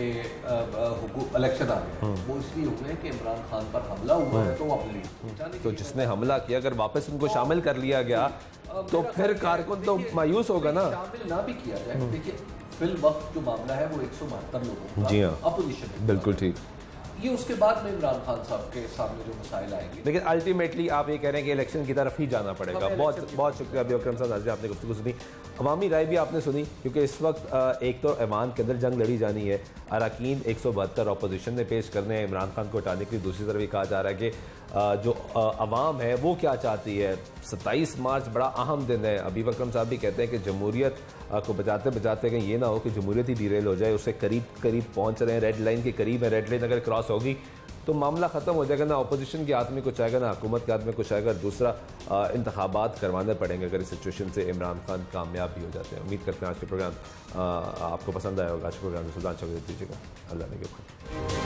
इलेक्शन आ गया, वो इसलिए हुए कि इमरान खान पर हमला हुआ है तो वो अपने तो जिसने हमला किया अगर वापस उनको शामिल कर लिया गया तो फिर कारकुन तो मायूस होगा ना। शामिल ना भी किया जाए, देखिए फिल वक्त जो मामला है वो 172 लोगों का, जी हाँ, अपोजिशन। बिल्कुल ठीक। ये उसके बाद में इमरान खान साहब के सामने जो मसाइल आएंगे, लेकिन अल्टीमेटली आप ये कह रहे हैं कि इलेक्शन की तरफ ही जाना पड़ेगा। बहुत बहुत शुक्रिया हबीब अकरम साहब, नाज़रीन आपने गुफ्तगू सुनी, अवामी राय भी आपने सुनी, क्योंकि इस वक्त एक तो ऐवान के अंदर जंग लड़ी जानी है, अराकीन 172 अपोजिशन ने पेश करने हैं, इमरान खान को हटाने के लिए दूसरी तरफ ये कहा जा रहा है कि जो अवाम है वो क्या चाहती है। 27 मार्च बड़ा अहम दिन है, हबीब अकरम साहब भी कहते हैं कि जमहूरियत को बचाते बचाते कहीं ये ना हो कि जमहूरियत ही डिरेल हो जाए, उससे करीब पहुँच रहे हैं, रेड लाइन के करीब है। रेड लाइन अगर क्रॉस होगी तो मामला ख़त्म हो जाएगा, ना अपोजिशन के हाथ में कुछ आएगा ना हुकूमत के हाथ में कुछ आएगा। दूसरा इंतखाबात करवाने पड़ेंगे अगर इस सिचुएशन से इमरान खान कामयाब भी हो जाते हैं। उम्मीद करते हैं आज का प्रोग्राम आपको पसंद आया होगा। आज के प्रोग्राम में सुल्तान शह दीजिएगा। अल्लाह ने के